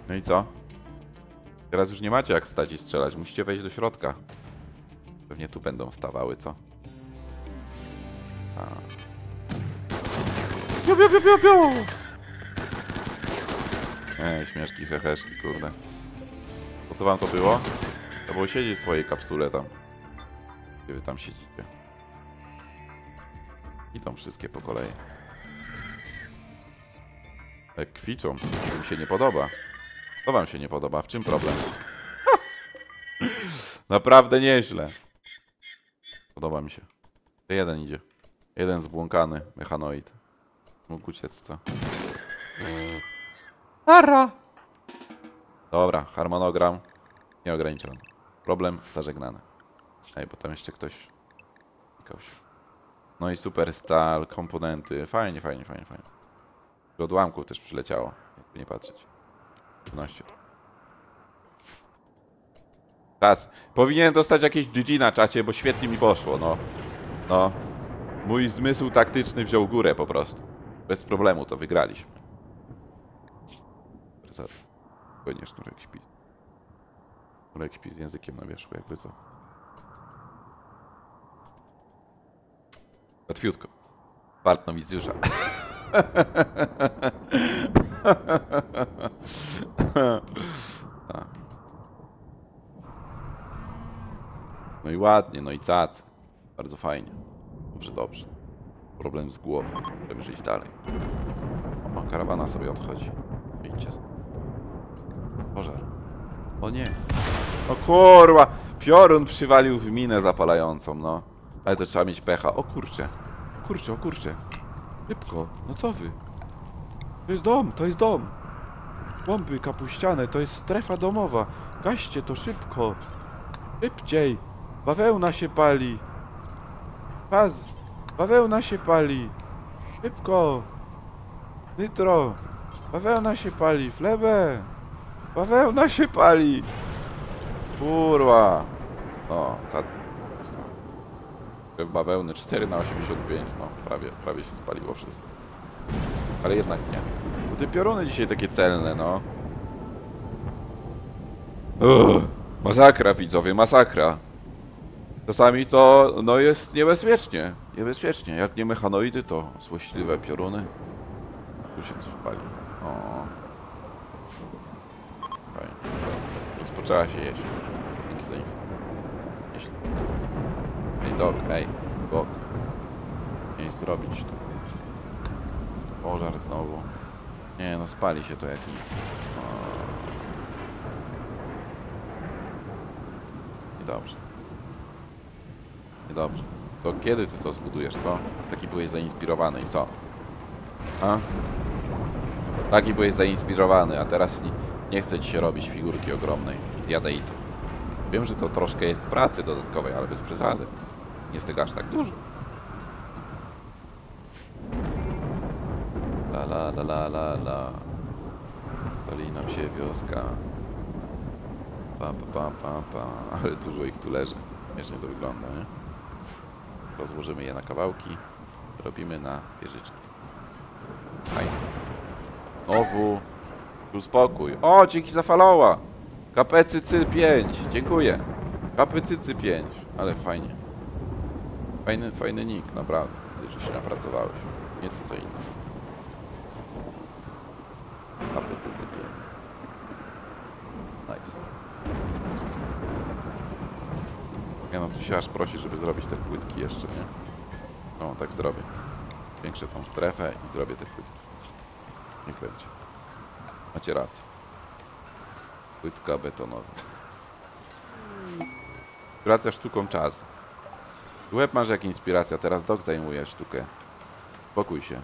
No i co? Teraz już nie macie jak stać i strzelać. Musicie wejść do środka. Pewnie tu będą stawały, co? A. Piu, piu, piu, piu, piu. Ej, śmieszki, heheszki, kurde. Po co wam to było? To było siedzieć w swojej kapsule tam. Gdzie wy tam siedzicie. I tam wszystkie po kolei. Jak kwiczą, to mi się nie podoba. To wam się nie podoba, w czym problem? Naprawdę nieźle. Podoba mi się. Jeden idzie. Jeden zbłąkany mechanoid. Mógł uciec, co? Ara! Dobra, harmonogram nieograniczony. Problem zażegnany. Ej, bo tam jeszcze ktoś... No i super stal, komponenty. Fajnie, fajnie, fajnie, fajnie. Do odłamków też przyleciało, jakby nie patrzeć. 12. Czas. Powinien dostać jakieś GG na czacie, bo świetnie mi poszło, no. No. Mój zmysł taktyczny wziął górę po prostu. Bez problemu to wygraliśmy. Spokojnie, Sznurek śpi. Sznurek śpi z językiem na wierzchu, jakby co. Łatwiutko. Part nowicjusza. No i ładnie, no i cac. Bardzo fajnie. Dobrze, dobrze. Problem z głową. Chcemy żyć dalej. O, karawana sobie odchodzi. Idźcie. Pożar. O nie. O kurwa! Piorun przywalił w minę zapalającą, no. Ale to trzeba mieć pecha. O kurcze. Kurczę, o kurczę. Szybko, no co wy? To jest dom, to jest dom. Bomby kapuściane, to jest strefa domowa. Gaście to szybko. Szybciej. Bawełna się pali. Kaz. Bawełna się pali. Szybko. Nitro. Bawełna się pali. Flebę. Bawełna się pali. Kurwa. No, co ty? W bawełny 4 na 85, no prawie się spaliło wszystko. Ale jednak nie. Bo te pioruny dzisiaj takie celne, no. Masakra, widzowie, masakra. Czasami to, no, jest niebezpiecznie. Niebezpiecznie, jak nie mechanoidy, to złośliwe pioruny. Tu się coś pali. O. Fajnie. Rozpoczęła się jesień. Dzięki za informację. Ej, Doc, ej, Doc. Nie zrobić to. Pożar znowu. Nie, no spali się to jak nic. Niedobrze. Niedobrze. To kiedy ty to zbudujesz, co? Taki byłeś zainspirowany i co? A? Taki byłeś zainspirowany, a teraz nie chce ci się robić figurki ogromnej. Zjadaj to. Wiem, że to troszkę jest pracy dodatkowej, ale bez przesady. Nie jest tego aż tak dużo. La la la la la la. Pali nam się wioska. Pa pa pa pa pa. Ale dużo ich tu leży. Śmiesznie to wygląda, nie? Rozłożymy je na kawałki. Robimy na wieżyczki. Fajnie. Znowu. Uspokój. O, dzięki za followa. Kapecycy 5. Dziękuję. Kapecycy 5. Ale fajnie. Fajny nick, naprawdę. Że się napracowałeś. Nie to co inne. Kapecycy 5. Nice. Ja no tu się aż prosi, żeby zrobić te płytki jeszcze, nie? No, tak zrobię. Zwiększę tą strefę i zrobię te płytki. Niech będzie. Macie rację. Płytka betonowa. Inspiracja sztuką czasu. Łeb masz jak inspiracja, teraz Doc zajmuje sztukę. Spokój się.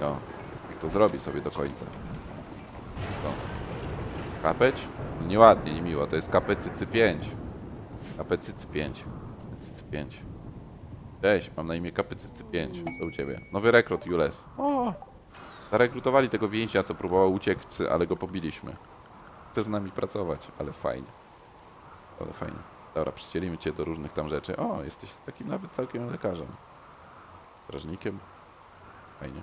No, niech to zrobi sobie do końca. No. Kapeć? No, nieładnie, niemiło. To jest kapecycy 5. Kapecycy 5. Kapecycy 5. Cześć, mam na imię Kapecycy 5. Co u ciebie? Nowy rekrut, Jules. O! Zarekrutowali tego więźnia, co próbował uciec, ale go pobiliśmy. Chce z nami pracować, ale fajnie. Ale fajnie. Dobra, przycielimy cię do różnych tam rzeczy. O, jesteś takim nawet całkiem lekarzem. Strażnikiem. Fajnie.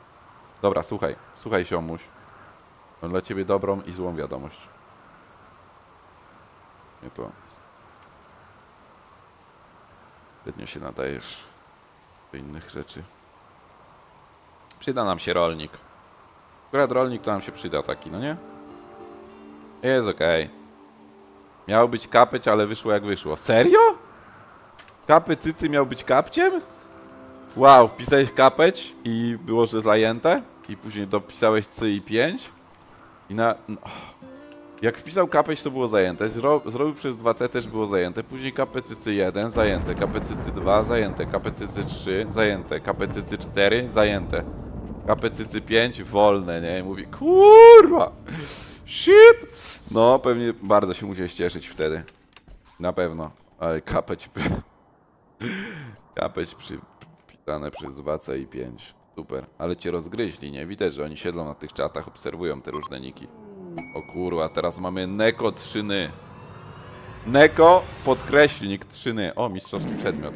Dobra, słuchaj siomuś. Mam dla ciebie dobrą i złą wiadomość. Nie to... Średnio się nadajesz do innych rzeczy. Przyda nam się rolnik. Akurat rolnik to nam się przyda taki, no nie? Jest okej. Miał być kapeć, ale wyszło jak wyszło. Serio? Kapecycy miał być kapciem? Wow, wpisałeś kapeć i było, że zajęte. I później dopisałeś cy i 5. I na... No. Jak wpisał kapeć, to było zajęte. Zrobił przez 2C, też było zajęte. Później kapecycy 1, zajęte. Kapecycy 2, zajęte. Kapecycy 3, zajęte. Kapecycy 4, zajęte. Kapecycy 5, wolne, nie? I mówi, kurwa! Shit! No, pewnie bardzo się musiałeś cieszyć wtedy. Na pewno. Ale kapeć... kapeć przypisane przez 2C i 5. Super. Ale cię rozgryźli, nie? Widać, że oni siedzą na tych czatach, obserwują te różne niki. O kurwa, teraz mamy Neko 3ny. Neko podkreślnik 3ny. O, mistrzowski przedmiot.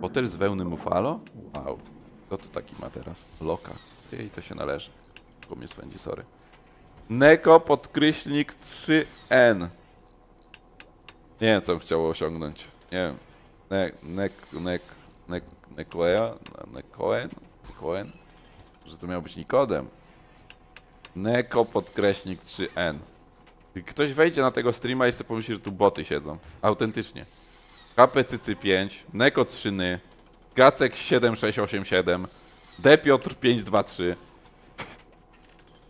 Hotel z wełny Mufalo? Wow. Kto to taki ma teraz? Loka. Ej, to się należy. Bo mnie swędzi, sorry. Neko podkreślnik 3n. Nie wiem, co chciało osiągnąć. Nie wiem. Nekoen? Że to miał być Nikodem. Neko podkreśnik 3N. Ktoś wejdzie na tego streama i sobie pomyśli, że tu boty siedzą. Autentycznie. KPCC 5, Neko 3ny, Gacek 7687, D Piotr 523.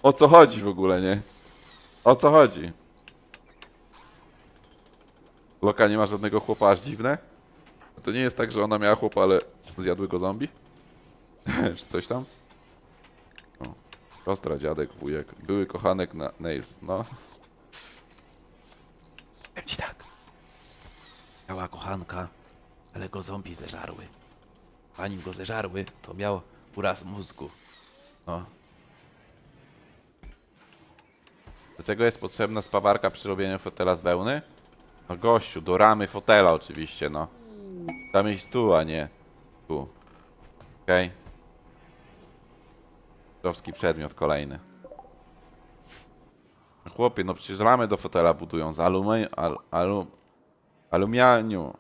O co chodzi w ogóle, nie? O co chodzi? Loka nie ma żadnego chłopa, aż dziwne? To nie jest tak, że ona miała chłopa, ale zjadły go zombie? Czy coś tam? Siostra, dziadek, wujek, były kochanek na Nails, no. Powiem ci tak. Miała kochanka, ale go zombie zeżarły. A nim go zeżarły, to miał uraz mózgu. No. Dlaczego jest potrzebna spawarka przy robieniu fotela z wełny? No gościu, do ramy fotela oczywiście, no. Tam iść tu, a nie tu. Okej. Okay. Mistrzowski przedmiot kolejny. Chłopie, no przecież ramy do fotela budują z aluminium.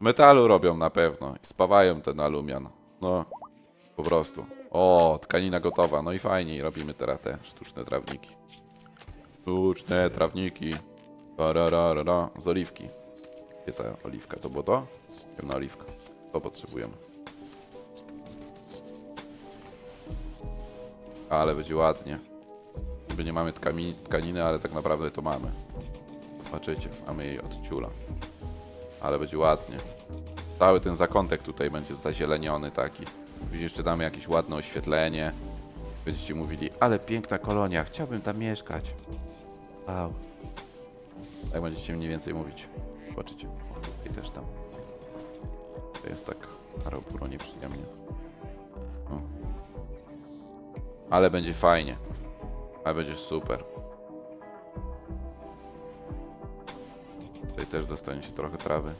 Metalu robią na pewno i spawają ten alumian. No, po prostu. O, tkanina gotowa. No i fajnie, robimy teraz te sztuczne trawniki. Sztuczne trawniki. Z oliwki. Gdzie ta oliwka? To było to? Ciemna oliwka. To potrzebujemy. Ale będzie ładnie. Niby nie mamy tkaniny, ale tak naprawdę to mamy. Zobaczycie, mamy jej od ciula. Ale będzie ładnie. Cały ten zakątek tutaj będzie zazieleniony taki. Później jeszcze damy jakieś ładne oświetlenie. Będziecie mówili, ale piękna kolonia, chciałbym tam mieszkać. Wow. Tak będziecie mniej więcej mówić. Zobaczycie. I też tam. To jest tak. Harapuro nie przy kamieniu. Ale będzie fajnie. Ale będzie super. Tutaj też dostaniecie trochę trawy.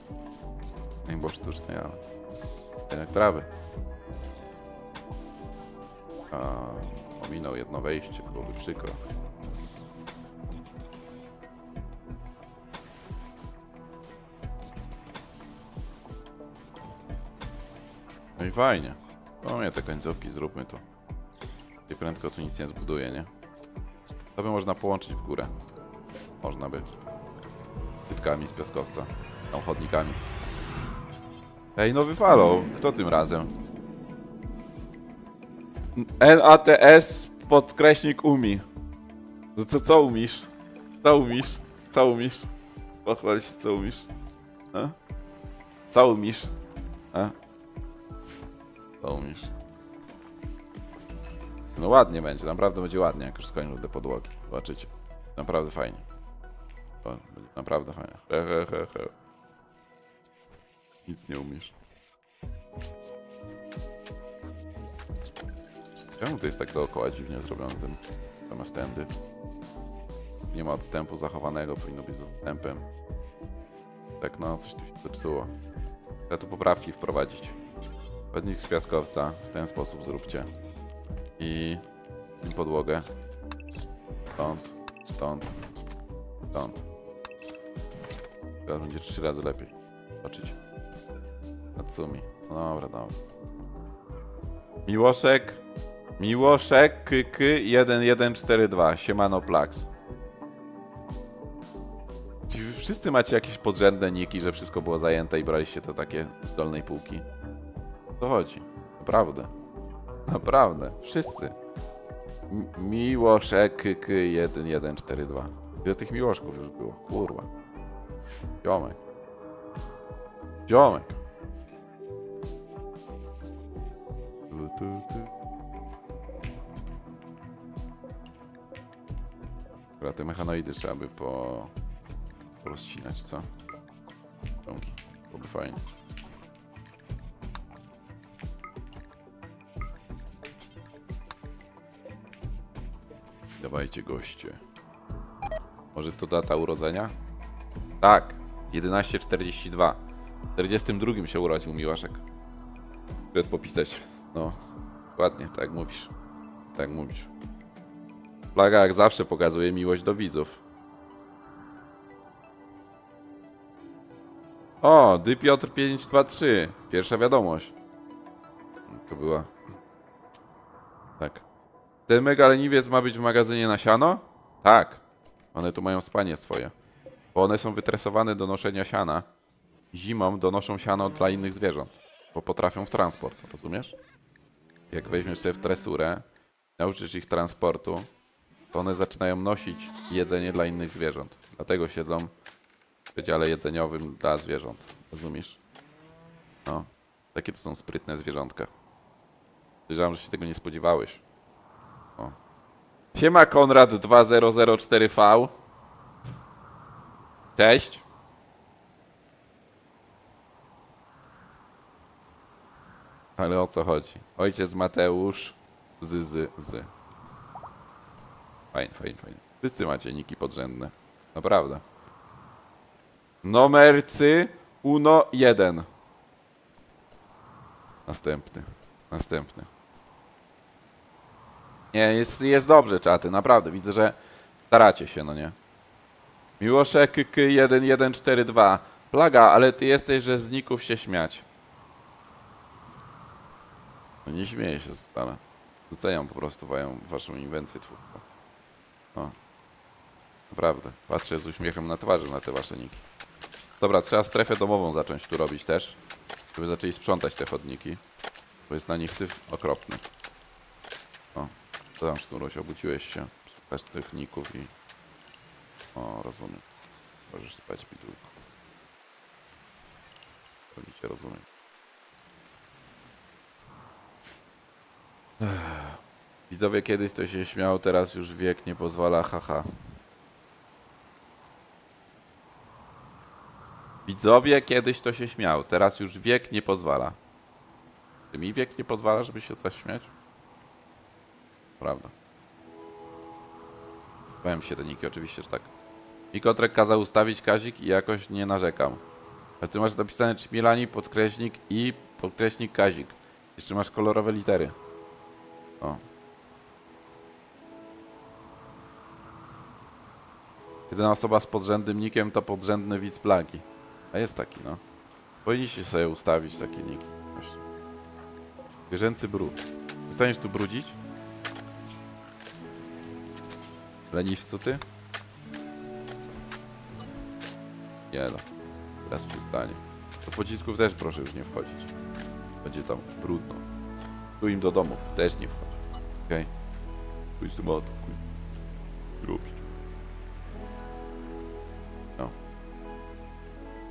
Nie było sztucznej, ale... Jednak trawy. Ominął jedno wejście, byłoby przykro. No i fajnie. Mamy te końcówki, zróbmy to. I prędko tu nic nie zbuduje, nie? To by można połączyć w górę. Można by. Pytkami z piaskowca. Tam chodnikami. Ej, nowy follow. Kto tym razem? LATS podkreśnik umi. No to co umisz? Co umisz? Co umisz? Pochwal się, co umisz? A? Co umisz? A? Co umisz? No ładnie będzie, naprawdę będzie ładnie, jak już skończę te podłogi. Zobaczycie. Naprawdę fajnie. To będzie naprawdę fajnie. Nic nie umiesz. Czemu to jest tak dookoła dziwnie zrobione tym? Zamiast tędy. Nie ma odstępu zachowanego, powinno być z odstępem. Tak no, coś tu się zepsuło. Trzeba tu poprawki wprowadzić. Chodnik z piaskowca, w ten sposób zróbcie. I podłogę. Stąd, stąd, stąd. Teraz będzie 3 razy lepiej. Zobaczyć. Natsumi. No dobra, dobra. Miłoszek. Miłoszek KK1142. Siemano Plax. Czy wy wszyscy macie jakieś podrzędne niki, że wszystko było zajęte i braliście to takie z dolnej półki? O to chodzi. Naprawdę. Naprawdę, wszyscy. Miłoszek K1142. Ile tych miłoszków już było? Kurwa. Ziomek. Ziomek. Dobra, te mechanoidy trzeba by porozcinać, co? Dzięki. Byłoby fajnie. Dawajcie goście. Może to data urodzenia? Tak, 1142. W 42 się urodził Miłaszek. Trzeba popisać. No, ładnie, tak mówisz. Tak mówisz. Plaga jak zawsze pokazuje miłość do widzów. O, Dy Piotr 523. Pierwsza wiadomość. To była. Tak. Ten mega leniwiec ma być w magazynie na siano? Tak. One tu mają spanie swoje. Bo one są wytresowane do noszenia siana. Zimą donoszą siano dla innych zwierząt. Bo potrafią w transport, rozumiesz? Jak weźmiesz sobie w tresurę, nauczysz ich transportu, to one zaczynają nosić jedzenie dla innych zwierząt. Dlatego siedzą w przedziale jedzeniowym dla zwierząt. Rozumiesz? No. Takie to są sprytne zwierzątka. Wiedziałem, że się tego nie spodziewałeś. O. Siema Konrad 2004V. Cześć. Ale o co chodzi? Ojciec Mateusz z. Fajnie, fajnie, fajnie. Wszyscy macie niki podrzędne. Naprawdę. Numercy 1-1. Następny. Następny. Nie, jest dobrze, czaty, naprawdę. Widzę, że staracie się, no nie? Miłoszek K1142. Plaga, ale ty jesteś, że z ników się śmiać. No nie śmieję się stale. Doceniam po prostu waszą inwencję twórczą. No. Naprawdę. Patrzę z uśmiechem na twarzy na te wasze niki. Dobra, trzeba strefę domową zacząć tu robić też. Żeby zaczęli sprzątać te chodniki. Bo jest na nich syf okropny. O. Co tam, Sznuruś, obudziłeś się? Słuchasz techników i... O, rozumiem. Możesz spać, bidulko. Pewnie cię rozumiem. Widzowie kiedyś to się śmiał, teraz już wiek nie pozwala, haha. Widzowie kiedyś to się śmiał, teraz już wiek nie pozwala. Czy mi wiek nie pozwala, żeby się coś śmiać? Prawda. Bałem się te niki, oczywiście, że tak. I Kotrek kazał ustawić Kazik i jakoś nie narzekam. A ty masz napisane Czmielani, podkreśnik i podkreśnik Kazik. Jeszcze masz kolorowe litery. O. 1 osoba z podrzędnym nikiem to podrzędny widz plagi. A jest taki, no. Powinniście sobie ustawić takie niki. Zwierzęcy brud. Zostaniesz tu brudzić? Leniwcu ty? Jelo. Teraz przystanie. Do pocisków też proszę już nie wchodzić. Będzie tam brudno. Tu im do domów też nie wchodzi. Okej. Okay. Pójdź tu matku. Grubsz.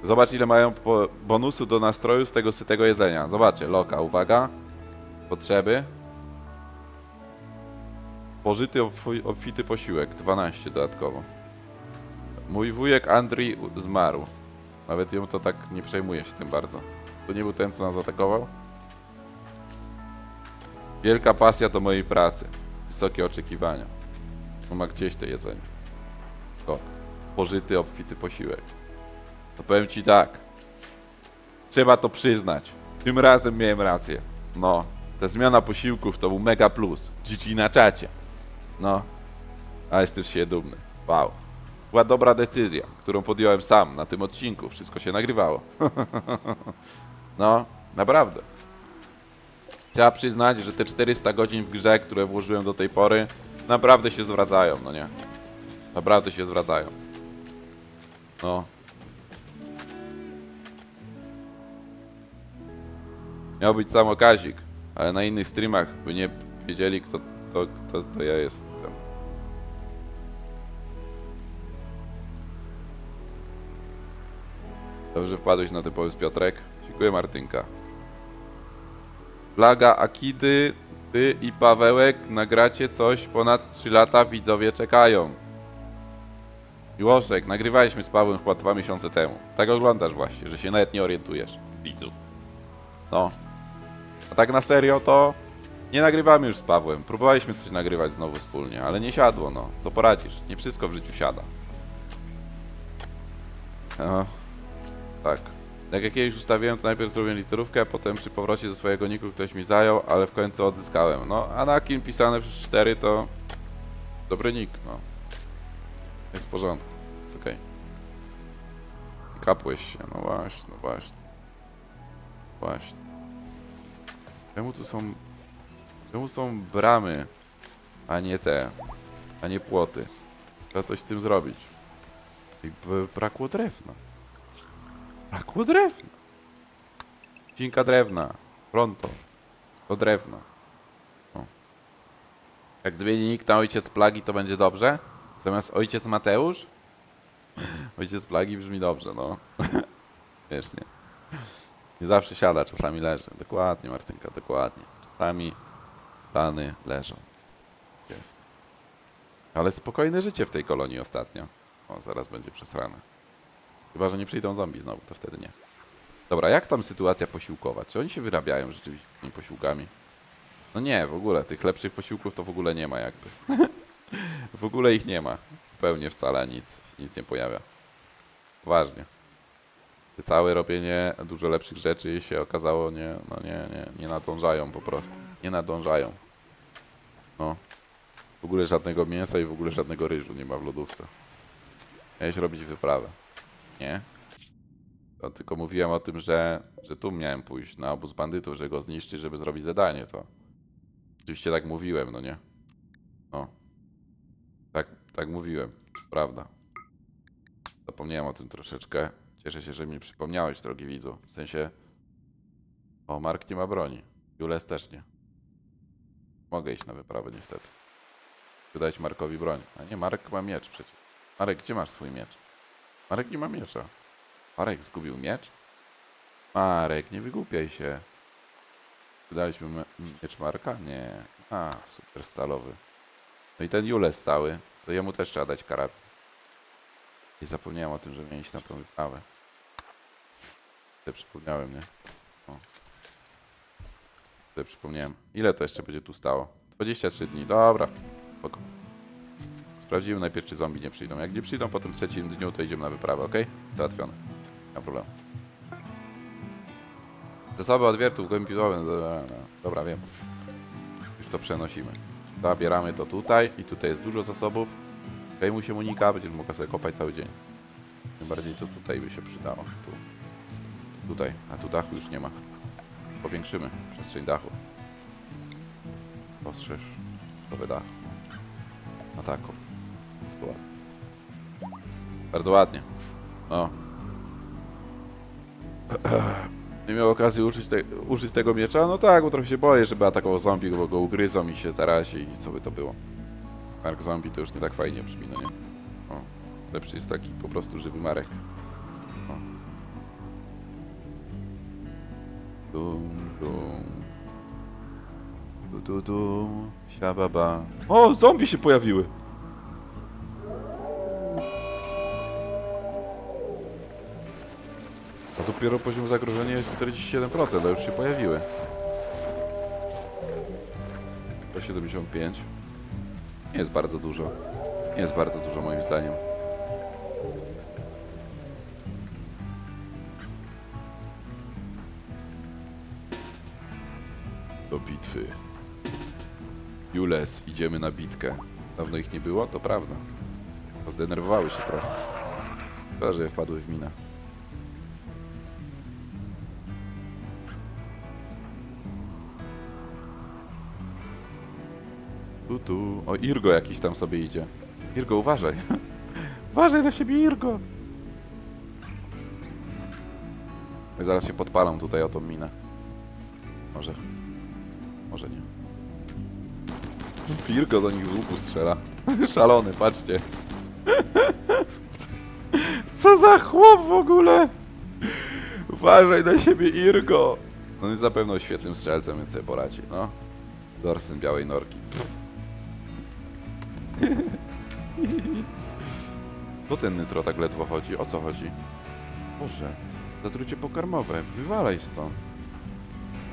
Zobacz, ile mają bonusu do nastroju z tego sytego jedzenia. Zobaczcie, Loka, uwaga. Potrzeby. Pożyty, obfity posiłek. 12 dodatkowo. Mój wujek Andrii zmarł. Nawet ją to tak nie przejmuje się tym bardzo. To nie był ten, co nas atakował. Wielka pasja do mojej pracy. Wysokie oczekiwania. On ma gdzieś to jedzenie. O, pożyty, obfity posiłek. To powiem ci tak. Trzeba to przyznać. Tym razem miałem rację. No. Ta zmiana posiłków to był mega plus. GG na czacie. No. A jestem się dumny. Wow. Była dobra decyzja, którą podjąłem sam na tym odcinku. Wszystko się nagrywało. No. Naprawdę. Trzeba przyznać, że te 400 godzin w grze, które włożyłem do tej pory, naprawdę się zwracają. No nie. Naprawdę się zwracają. No. Miał być samo Kazik, ale na innych streamach by nie wiedzieli, kto ja jestem. Dobrze wpadłeś na ten pomysł, Piotrek. Dziękuję, Martynka. Plaga, Akidy, ty i Pawełek nagracie coś ponad 3 lata, widzowie czekają. Miłoszek, nagrywaliśmy z Pawłem chyba 2 miesiące temu. Tak oglądasz właśnie, że się nawet nie orientujesz, widzu. No. A tak na serio to nie nagrywamy już z Pawłem. Próbowaliśmy coś nagrywać znowu wspólnie, ale nie siadło, no. Co poradzisz? Nie wszystko w życiu siada. No. Tak. Jak ja kiedyś ustawiłem, to najpierw zrobiłem literówkę, potem przy powrocie do swojego niku ktoś mi zajął, ale w końcu odzyskałem. No, a na kim pisane przez 4 to... Dobry nick, no. Jest w porządku. Jest okej. Okay. Kapłeś się, no właśnie, no właśnie. Właśnie. Czemu tu są... Czemu są bramy, a nie te... A nie płoty? Trzeba coś z tym zrobić. Jakby brakło drewna. Brakło drewna! Cinka drewna. Pronto. Do drewna. O. Jak zmieni nick na ojciec plagi, to będzie dobrze? Zamiast ojciec Mateusz? Ojciec plagi brzmi dobrze, no. Wiesz, nie? Nie zawsze siada, czasami leży. Dokładnie, Martynka, dokładnie. Czasami plany leżą. Jest. Ale spokojne życie w tej kolonii ostatnio. O, zaraz będzie przesrane. Chyba, że nie przyjdą zombie znowu, to wtedy nie. Dobra, jak tam sytuacja posiłkowa? Czy oni się wyrabiają rzeczywiście tymi posiłkami? No nie, w ogóle. Tych lepszych posiłków to w ogóle nie ma jakby. W ogóle ich nie ma. Zupełnie wcale nic. Nic nie pojawia. Poważnie. Całe robienie dużo lepszych rzeczy się okazało, nie, no nie nadążają po prostu. Nie nadążają. No. W ogóle żadnego mięsa i w ogóle żadnego ryżu nie ma w lodówce. Miałeś robić wyprawę. Nie? To tylko mówiłem o tym, że tu miałem pójść na obóz bandytów, że go zniszczyć, żeby zrobić zadanie, to... Oczywiście tak mówiłem, no nie? No. Tak mówiłem. Prawda. Zapomniałem o tym troszeczkę. Cieszę się, że mi przypomniałeś, drogi widzu. W sensie... O, Mark nie ma broni. Jules też nie. Mogę iść na wyprawę, niestety. Wydać Markowi broń. A nie, Marek ma miecz przecież. Marek, gdzie masz swój miecz? Marek nie ma miecza. Marek zgubił miecz? Marek, nie wygłupiaj się. Wydaliśmy miecz Marka? Nie. A, super stalowy. No i ten Jules cały. To jemu też trzeba dać karabin. I zapomniałem o tym, że miałem iść na tą wyprawę. Tutaj przypomniałem, nie? O. Tutaj przypomniałem. Ile to jeszcze będzie tu stało? 23 dni, dobra. Spoko. Sprawdzimy najpierw, czy zombie nie przyjdą. Jak nie przyjdą po tym trzecim dniu, to idziemy na wyprawę, ok? Załatwione. Nie ma problemu. Zasoby odwiertów głębinowe. Dobra, wiem. Już to przenosimy. Zabieramy to tutaj i tutaj jest dużo zasobów. Zajmuj się Monika, będziesz mogła sobie kopać cały dzień. Tym bardziej to tutaj by się przydało. Tu. Tutaj, a tu dachu już nie ma. Powiększymy przestrzeń dachu. Postrzeż nowy dach. No tak. Bardzo ładnie. O. Nie miał okazji użyć tego miecza? No tak, bo trochę się boję, żeby atakował zombie, bo go ugryzą i się zarazi i co by to było. Mark zombie to już nie tak fajnie brzmi, no nie? O, lepszy jest taki po prostu żywy Marek. O. Dum, dum. Du, du, du. Siababa. O, zombie się pojawiły! A dopiero poziom zagrożenia jest 47%, a już się pojawiły. 175. Nie jest bardzo dużo. Nie jest bardzo dużo moim zdaniem. Do bitwy. Jules, idziemy na bitkę. Dawno ich nie było? To prawda. Zdenerwowały się trochę. Chyba, że wpadły w minę. Tu. O, Irgo jakiś tam sobie idzie. Irgo, uważaj. Uważaj na siebie, Irgo. I zaraz się podpalam tutaj o tą minę. Może. Może nie. Irgo do nich z łuku strzela. Szalony, patrzcie. Co za chłop w ogóle? Uważaj na siebie, Irgo. On jest zapewne świetnym strzelcem, więc sobie poradzi. No. Dorsen Białej Norki. To ten Nitro tak ledwo chodzi. O co chodzi? Boże, zatrucie pokarmowe. Wywalaj stąd.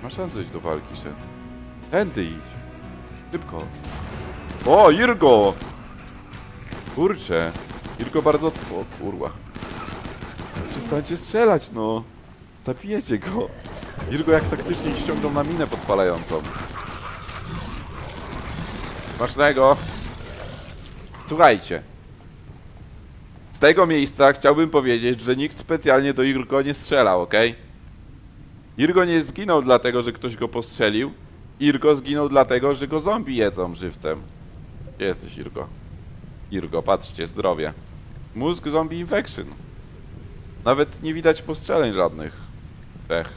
Masz szansę iść do walki, szef. Tędy idź. Szybko. O, Irgo! Kurczę. Irgo bardzo... O, kurwa. Przestańcie strzelać, no. Zabijecie go. Irgo jak taktycznie ściągnął na minę podpalającą. Smacznego. Słuchajcie. Z tego miejsca chciałbym powiedzieć, że nikt specjalnie do Irgo nie strzelał, ok? Irgo nie zginął dlatego, że ktoś go postrzelił. Irgo zginął dlatego, że go zombie jedzą żywcem. Gdzie jesteś, Irgo? Irgo, patrzcie, zdrowie. Mózg zombie infection. Nawet nie widać postrzeleń żadnych. Ech.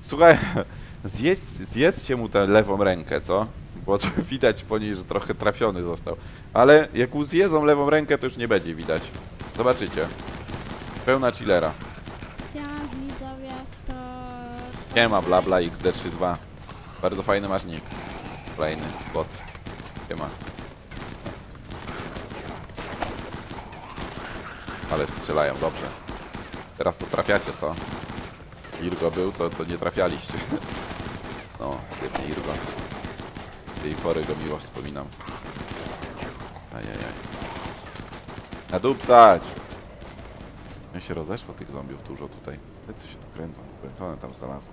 Słuchaj, zjedzcie mu tę lewą rękę, co? Bo widać po niej, że trochę trafiony został. Ale jak mu zjedzą lewą rękę, to już nie będzie widać. Zobaczycie. Pełna chillera. Ja widzę, jak to... Nie ma bla bla XD32. Bardzo fajny masz nick. Fajny bot. Nie ma. Ale strzelają, dobrze. Teraz to trafiacie, co? Irgo był, to nie trafialiście. No, biedny Irgo. Tej pory go miło wspominam. Ajajaj. Nadupcać! Ja się rozeszło tych zombiów dużo tutaj. Te co się tu kręcą. Kręcone tam znalazło.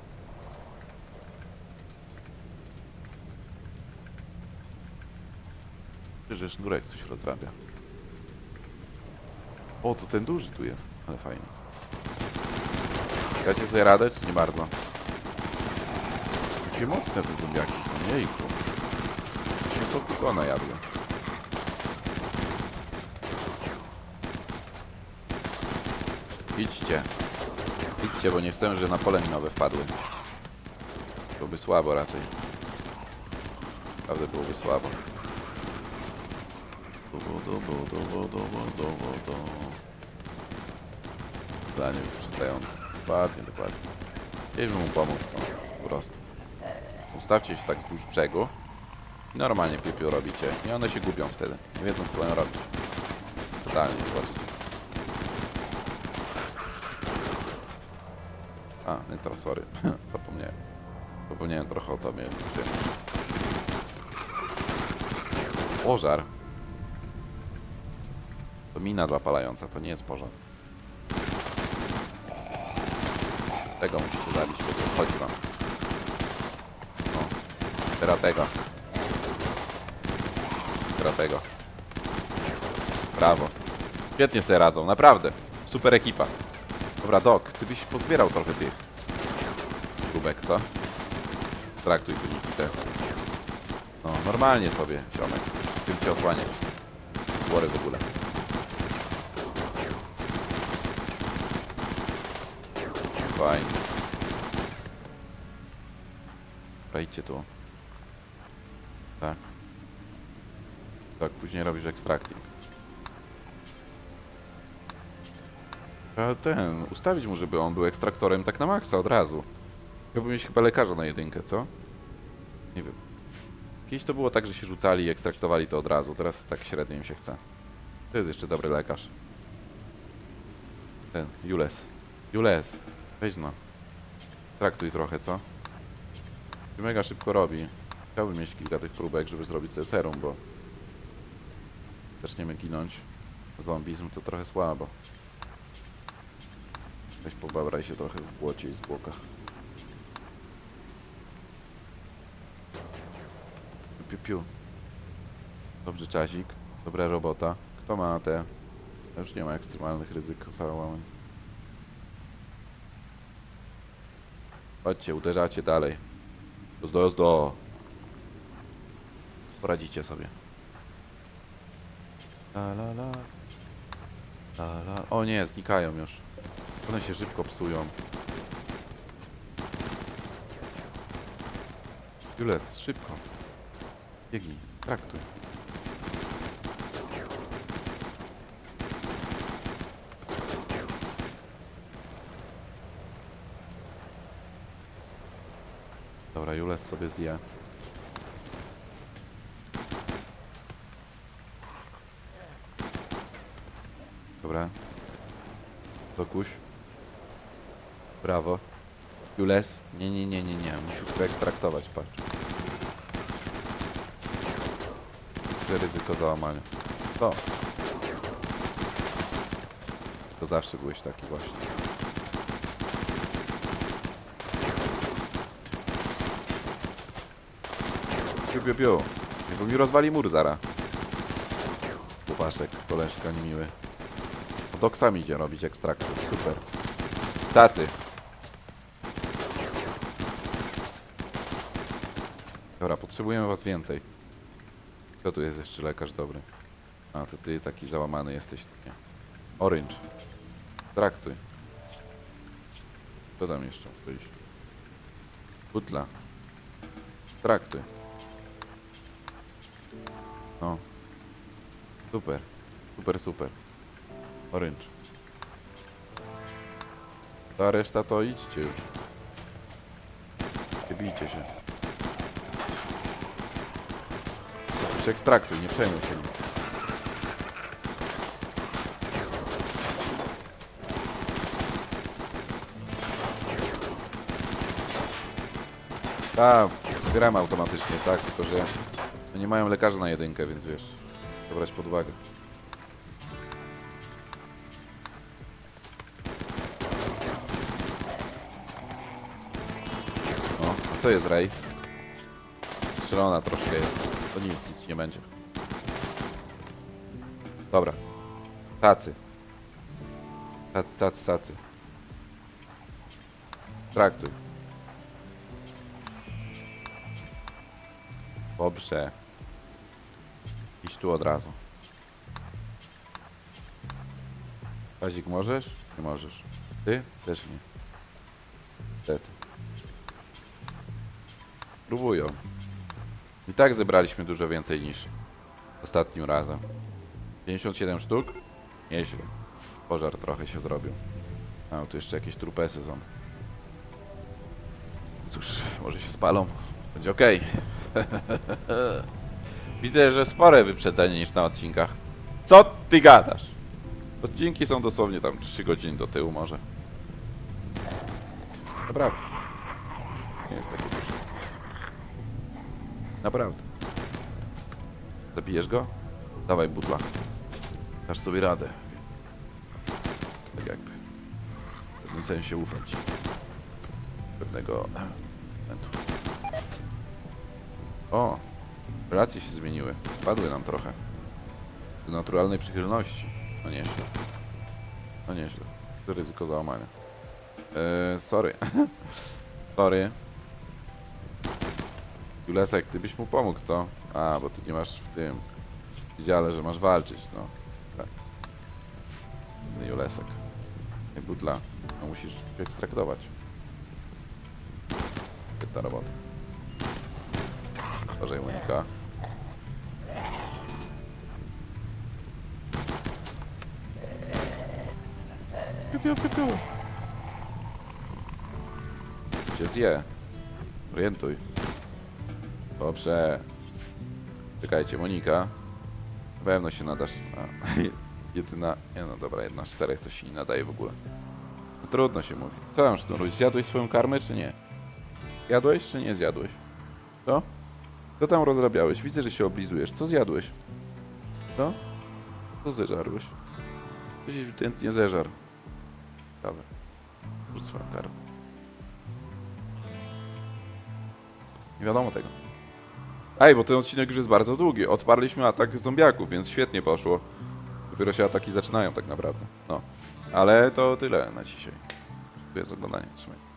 Myślę, że Sznurek coś rozrabia. O, to ten duży tu jest. Ale fajnie. Dacie sobie radę, czy nie bardzo? Jakie mocne te zombiaki są. Jejku. Co tylko ona jadła. Idźcie. Idźcie, bo nie chcemy, żeby na pole minowe wpadły. Byłoby słabo raczej. Naprawdę byłoby słabo. Zdanie wyprzedzające. Dokładnie, dokładnie. Chcieliśmy mu pomóc, no. Po prostu. Ustawcie się tak wzdłuż brzegu. Normalnie pipiu robicie. I one się gubią wtedy. Nie wiedzą, co mają robić. Totalnie, zobaczycie. A, Nitro, sorry. Zapomniałem. Zapomniałem trochę o tobie. Pożar. To mina zapalająca, to nie jest pożar. Tego musicie zabić, bo chodzi wam. No. Teraz tego. Teraz tego. Brawo. Świetnie sobie radzą, naprawdę. Super ekipa. Dobra, Doc, ty byś pozbierał trochę tych kubek, co? Traktuj tu Nikitę. No, normalnie sobie, ziomek. Tym cię osłaniać. Głory w ogóle. Fajnie. Idźcie tu. Tak. Tak, później robisz ekstrakting. Trzeba ten, ustawić mu, żeby on był ekstraktorem tak na maksa od razu. Chciałbym mieć chyba lekarza na jedynkę, co? Nie wiem. Kiedyś to było tak, że się rzucali i ekstraktowali to od razu. Teraz tak średnio im się chce. To jest jeszcze dobry lekarz. Ten, Jules. Jules, weź no. Traktuj trochę, co? Mega szybko robi. Chciałbym mieć kilka tych próbek, żeby zrobić sobie serum, bo... zaczniemy ginąć. Zombizm to trochę słabo. Weź pobabraj się trochę w błocie i zwłokach. Piu, piu. Dobrze, Czazik. Dobra robota. Kto ma te... już nie ma ekstremalnych ryzyk. Chodźcie, uderzacie dalej. Jazdo. Poradzicie sobie. La, la, la. La, la. O nie, znikają już. One się szybko psują. Jules, szybko. Biegnij, traktuj. Dobra, Jules sobie zje. Dobra. Dokuś. Brawo. Jules. Nie, nie, nie, nie, nie. Musisz to ekstraktować, patrz. Duże ryzyko załamania. To. To zawsze byłeś taki właśnie. Biu, biu, bo mi rozwali mur zara. Pupaszek, koleżka niemiły. Doc sam idzie robić ekstrakty, super. Tacy. Dobra, potrzebujemy was więcej. Kto tu jest jeszcze lekarz dobry? A, to ty taki załamany jesteś. Nie. Orange. Traktuj. Co tam jeszcze? Butla. Traktuj. No. Super. Super, super. Orange. Ta reszta to idźcie już. Nie bijcie się. Już ekstraktuj, nie przejmuj się. Tak, zbieramy automatycznie, tak? Tylko, że... nie mają lekarza na jedynkę, więc wiesz, to brać pod uwagę. No, a co jest Ray? Strzelona troszkę jest, to nic nie będzie. Dobra. Tacy. Tacy, tacy, tacy. Traktuj. Dobrze. Idź tu od razu. Kazik, możesz? Nie możesz. Ty? Też nie. Wtedy. Próbują. I tak zebraliśmy dużo więcej niż ostatnim razem. 57 sztuk? Nieźle. Pożar trochę się zrobił. A, tu jeszcze jakieś trupesy są. Cóż, może się spalą. Będzie okej. Widzę, że spore wyprzedzenie niż na odcinkach. Co ty gadasz? Odcinki są dosłownie tam 3 godziny do tyłu może. Naprawdę. Nie jest takie duże. Naprawdę. Zabijesz go? Dawaj, butla. Dasz sobie radę. Tak jakby. W pewnym sensie ufać. Pewnego momentu. O! Relacje się zmieniły. Spadły nam trochę. Do naturalnej przychylności. No nieźle. No nieźle. To ryzyko załamania. Sorry. Sorry. Julesek, ty byś mu pomógł, co? A, bo ty nie masz w tym dziale, że masz walczyć, no. Tak. Julesek. Nie budla. No musisz ekstraktować. Świetna robota. Uważaj, Monika. Piu, piu, piu. Cię zje. Orientuj. Dobrze. Czekajcie, Monika. Na pewno się nadasz. A, jedyna. Nie, no dobra, jedna z czterech coś się nie nadaje w ogóle. No, trudno się mówi. Co tam, Sznurek? Zjadłeś swoją karmę, czy nie? Jadłeś, czy nie zjadłeś? Co? Co tam rozrabiałeś? Widzę, że się oblizujesz. Co zjadłeś? Co? Co zeżarłeś? Coś ewidentnie zeżarł. Ciekawe. Rzuć swoją karmę. Nie wiadomo tego. Ej, bo ten odcinek już jest bardzo długi. Odparliśmy atak zombiaków, więc świetnie poszło. Dopiero się ataki zaczynają tak naprawdę. No. Ale to tyle na dzisiaj. Dziękuję za oglądanie. Trzymaj.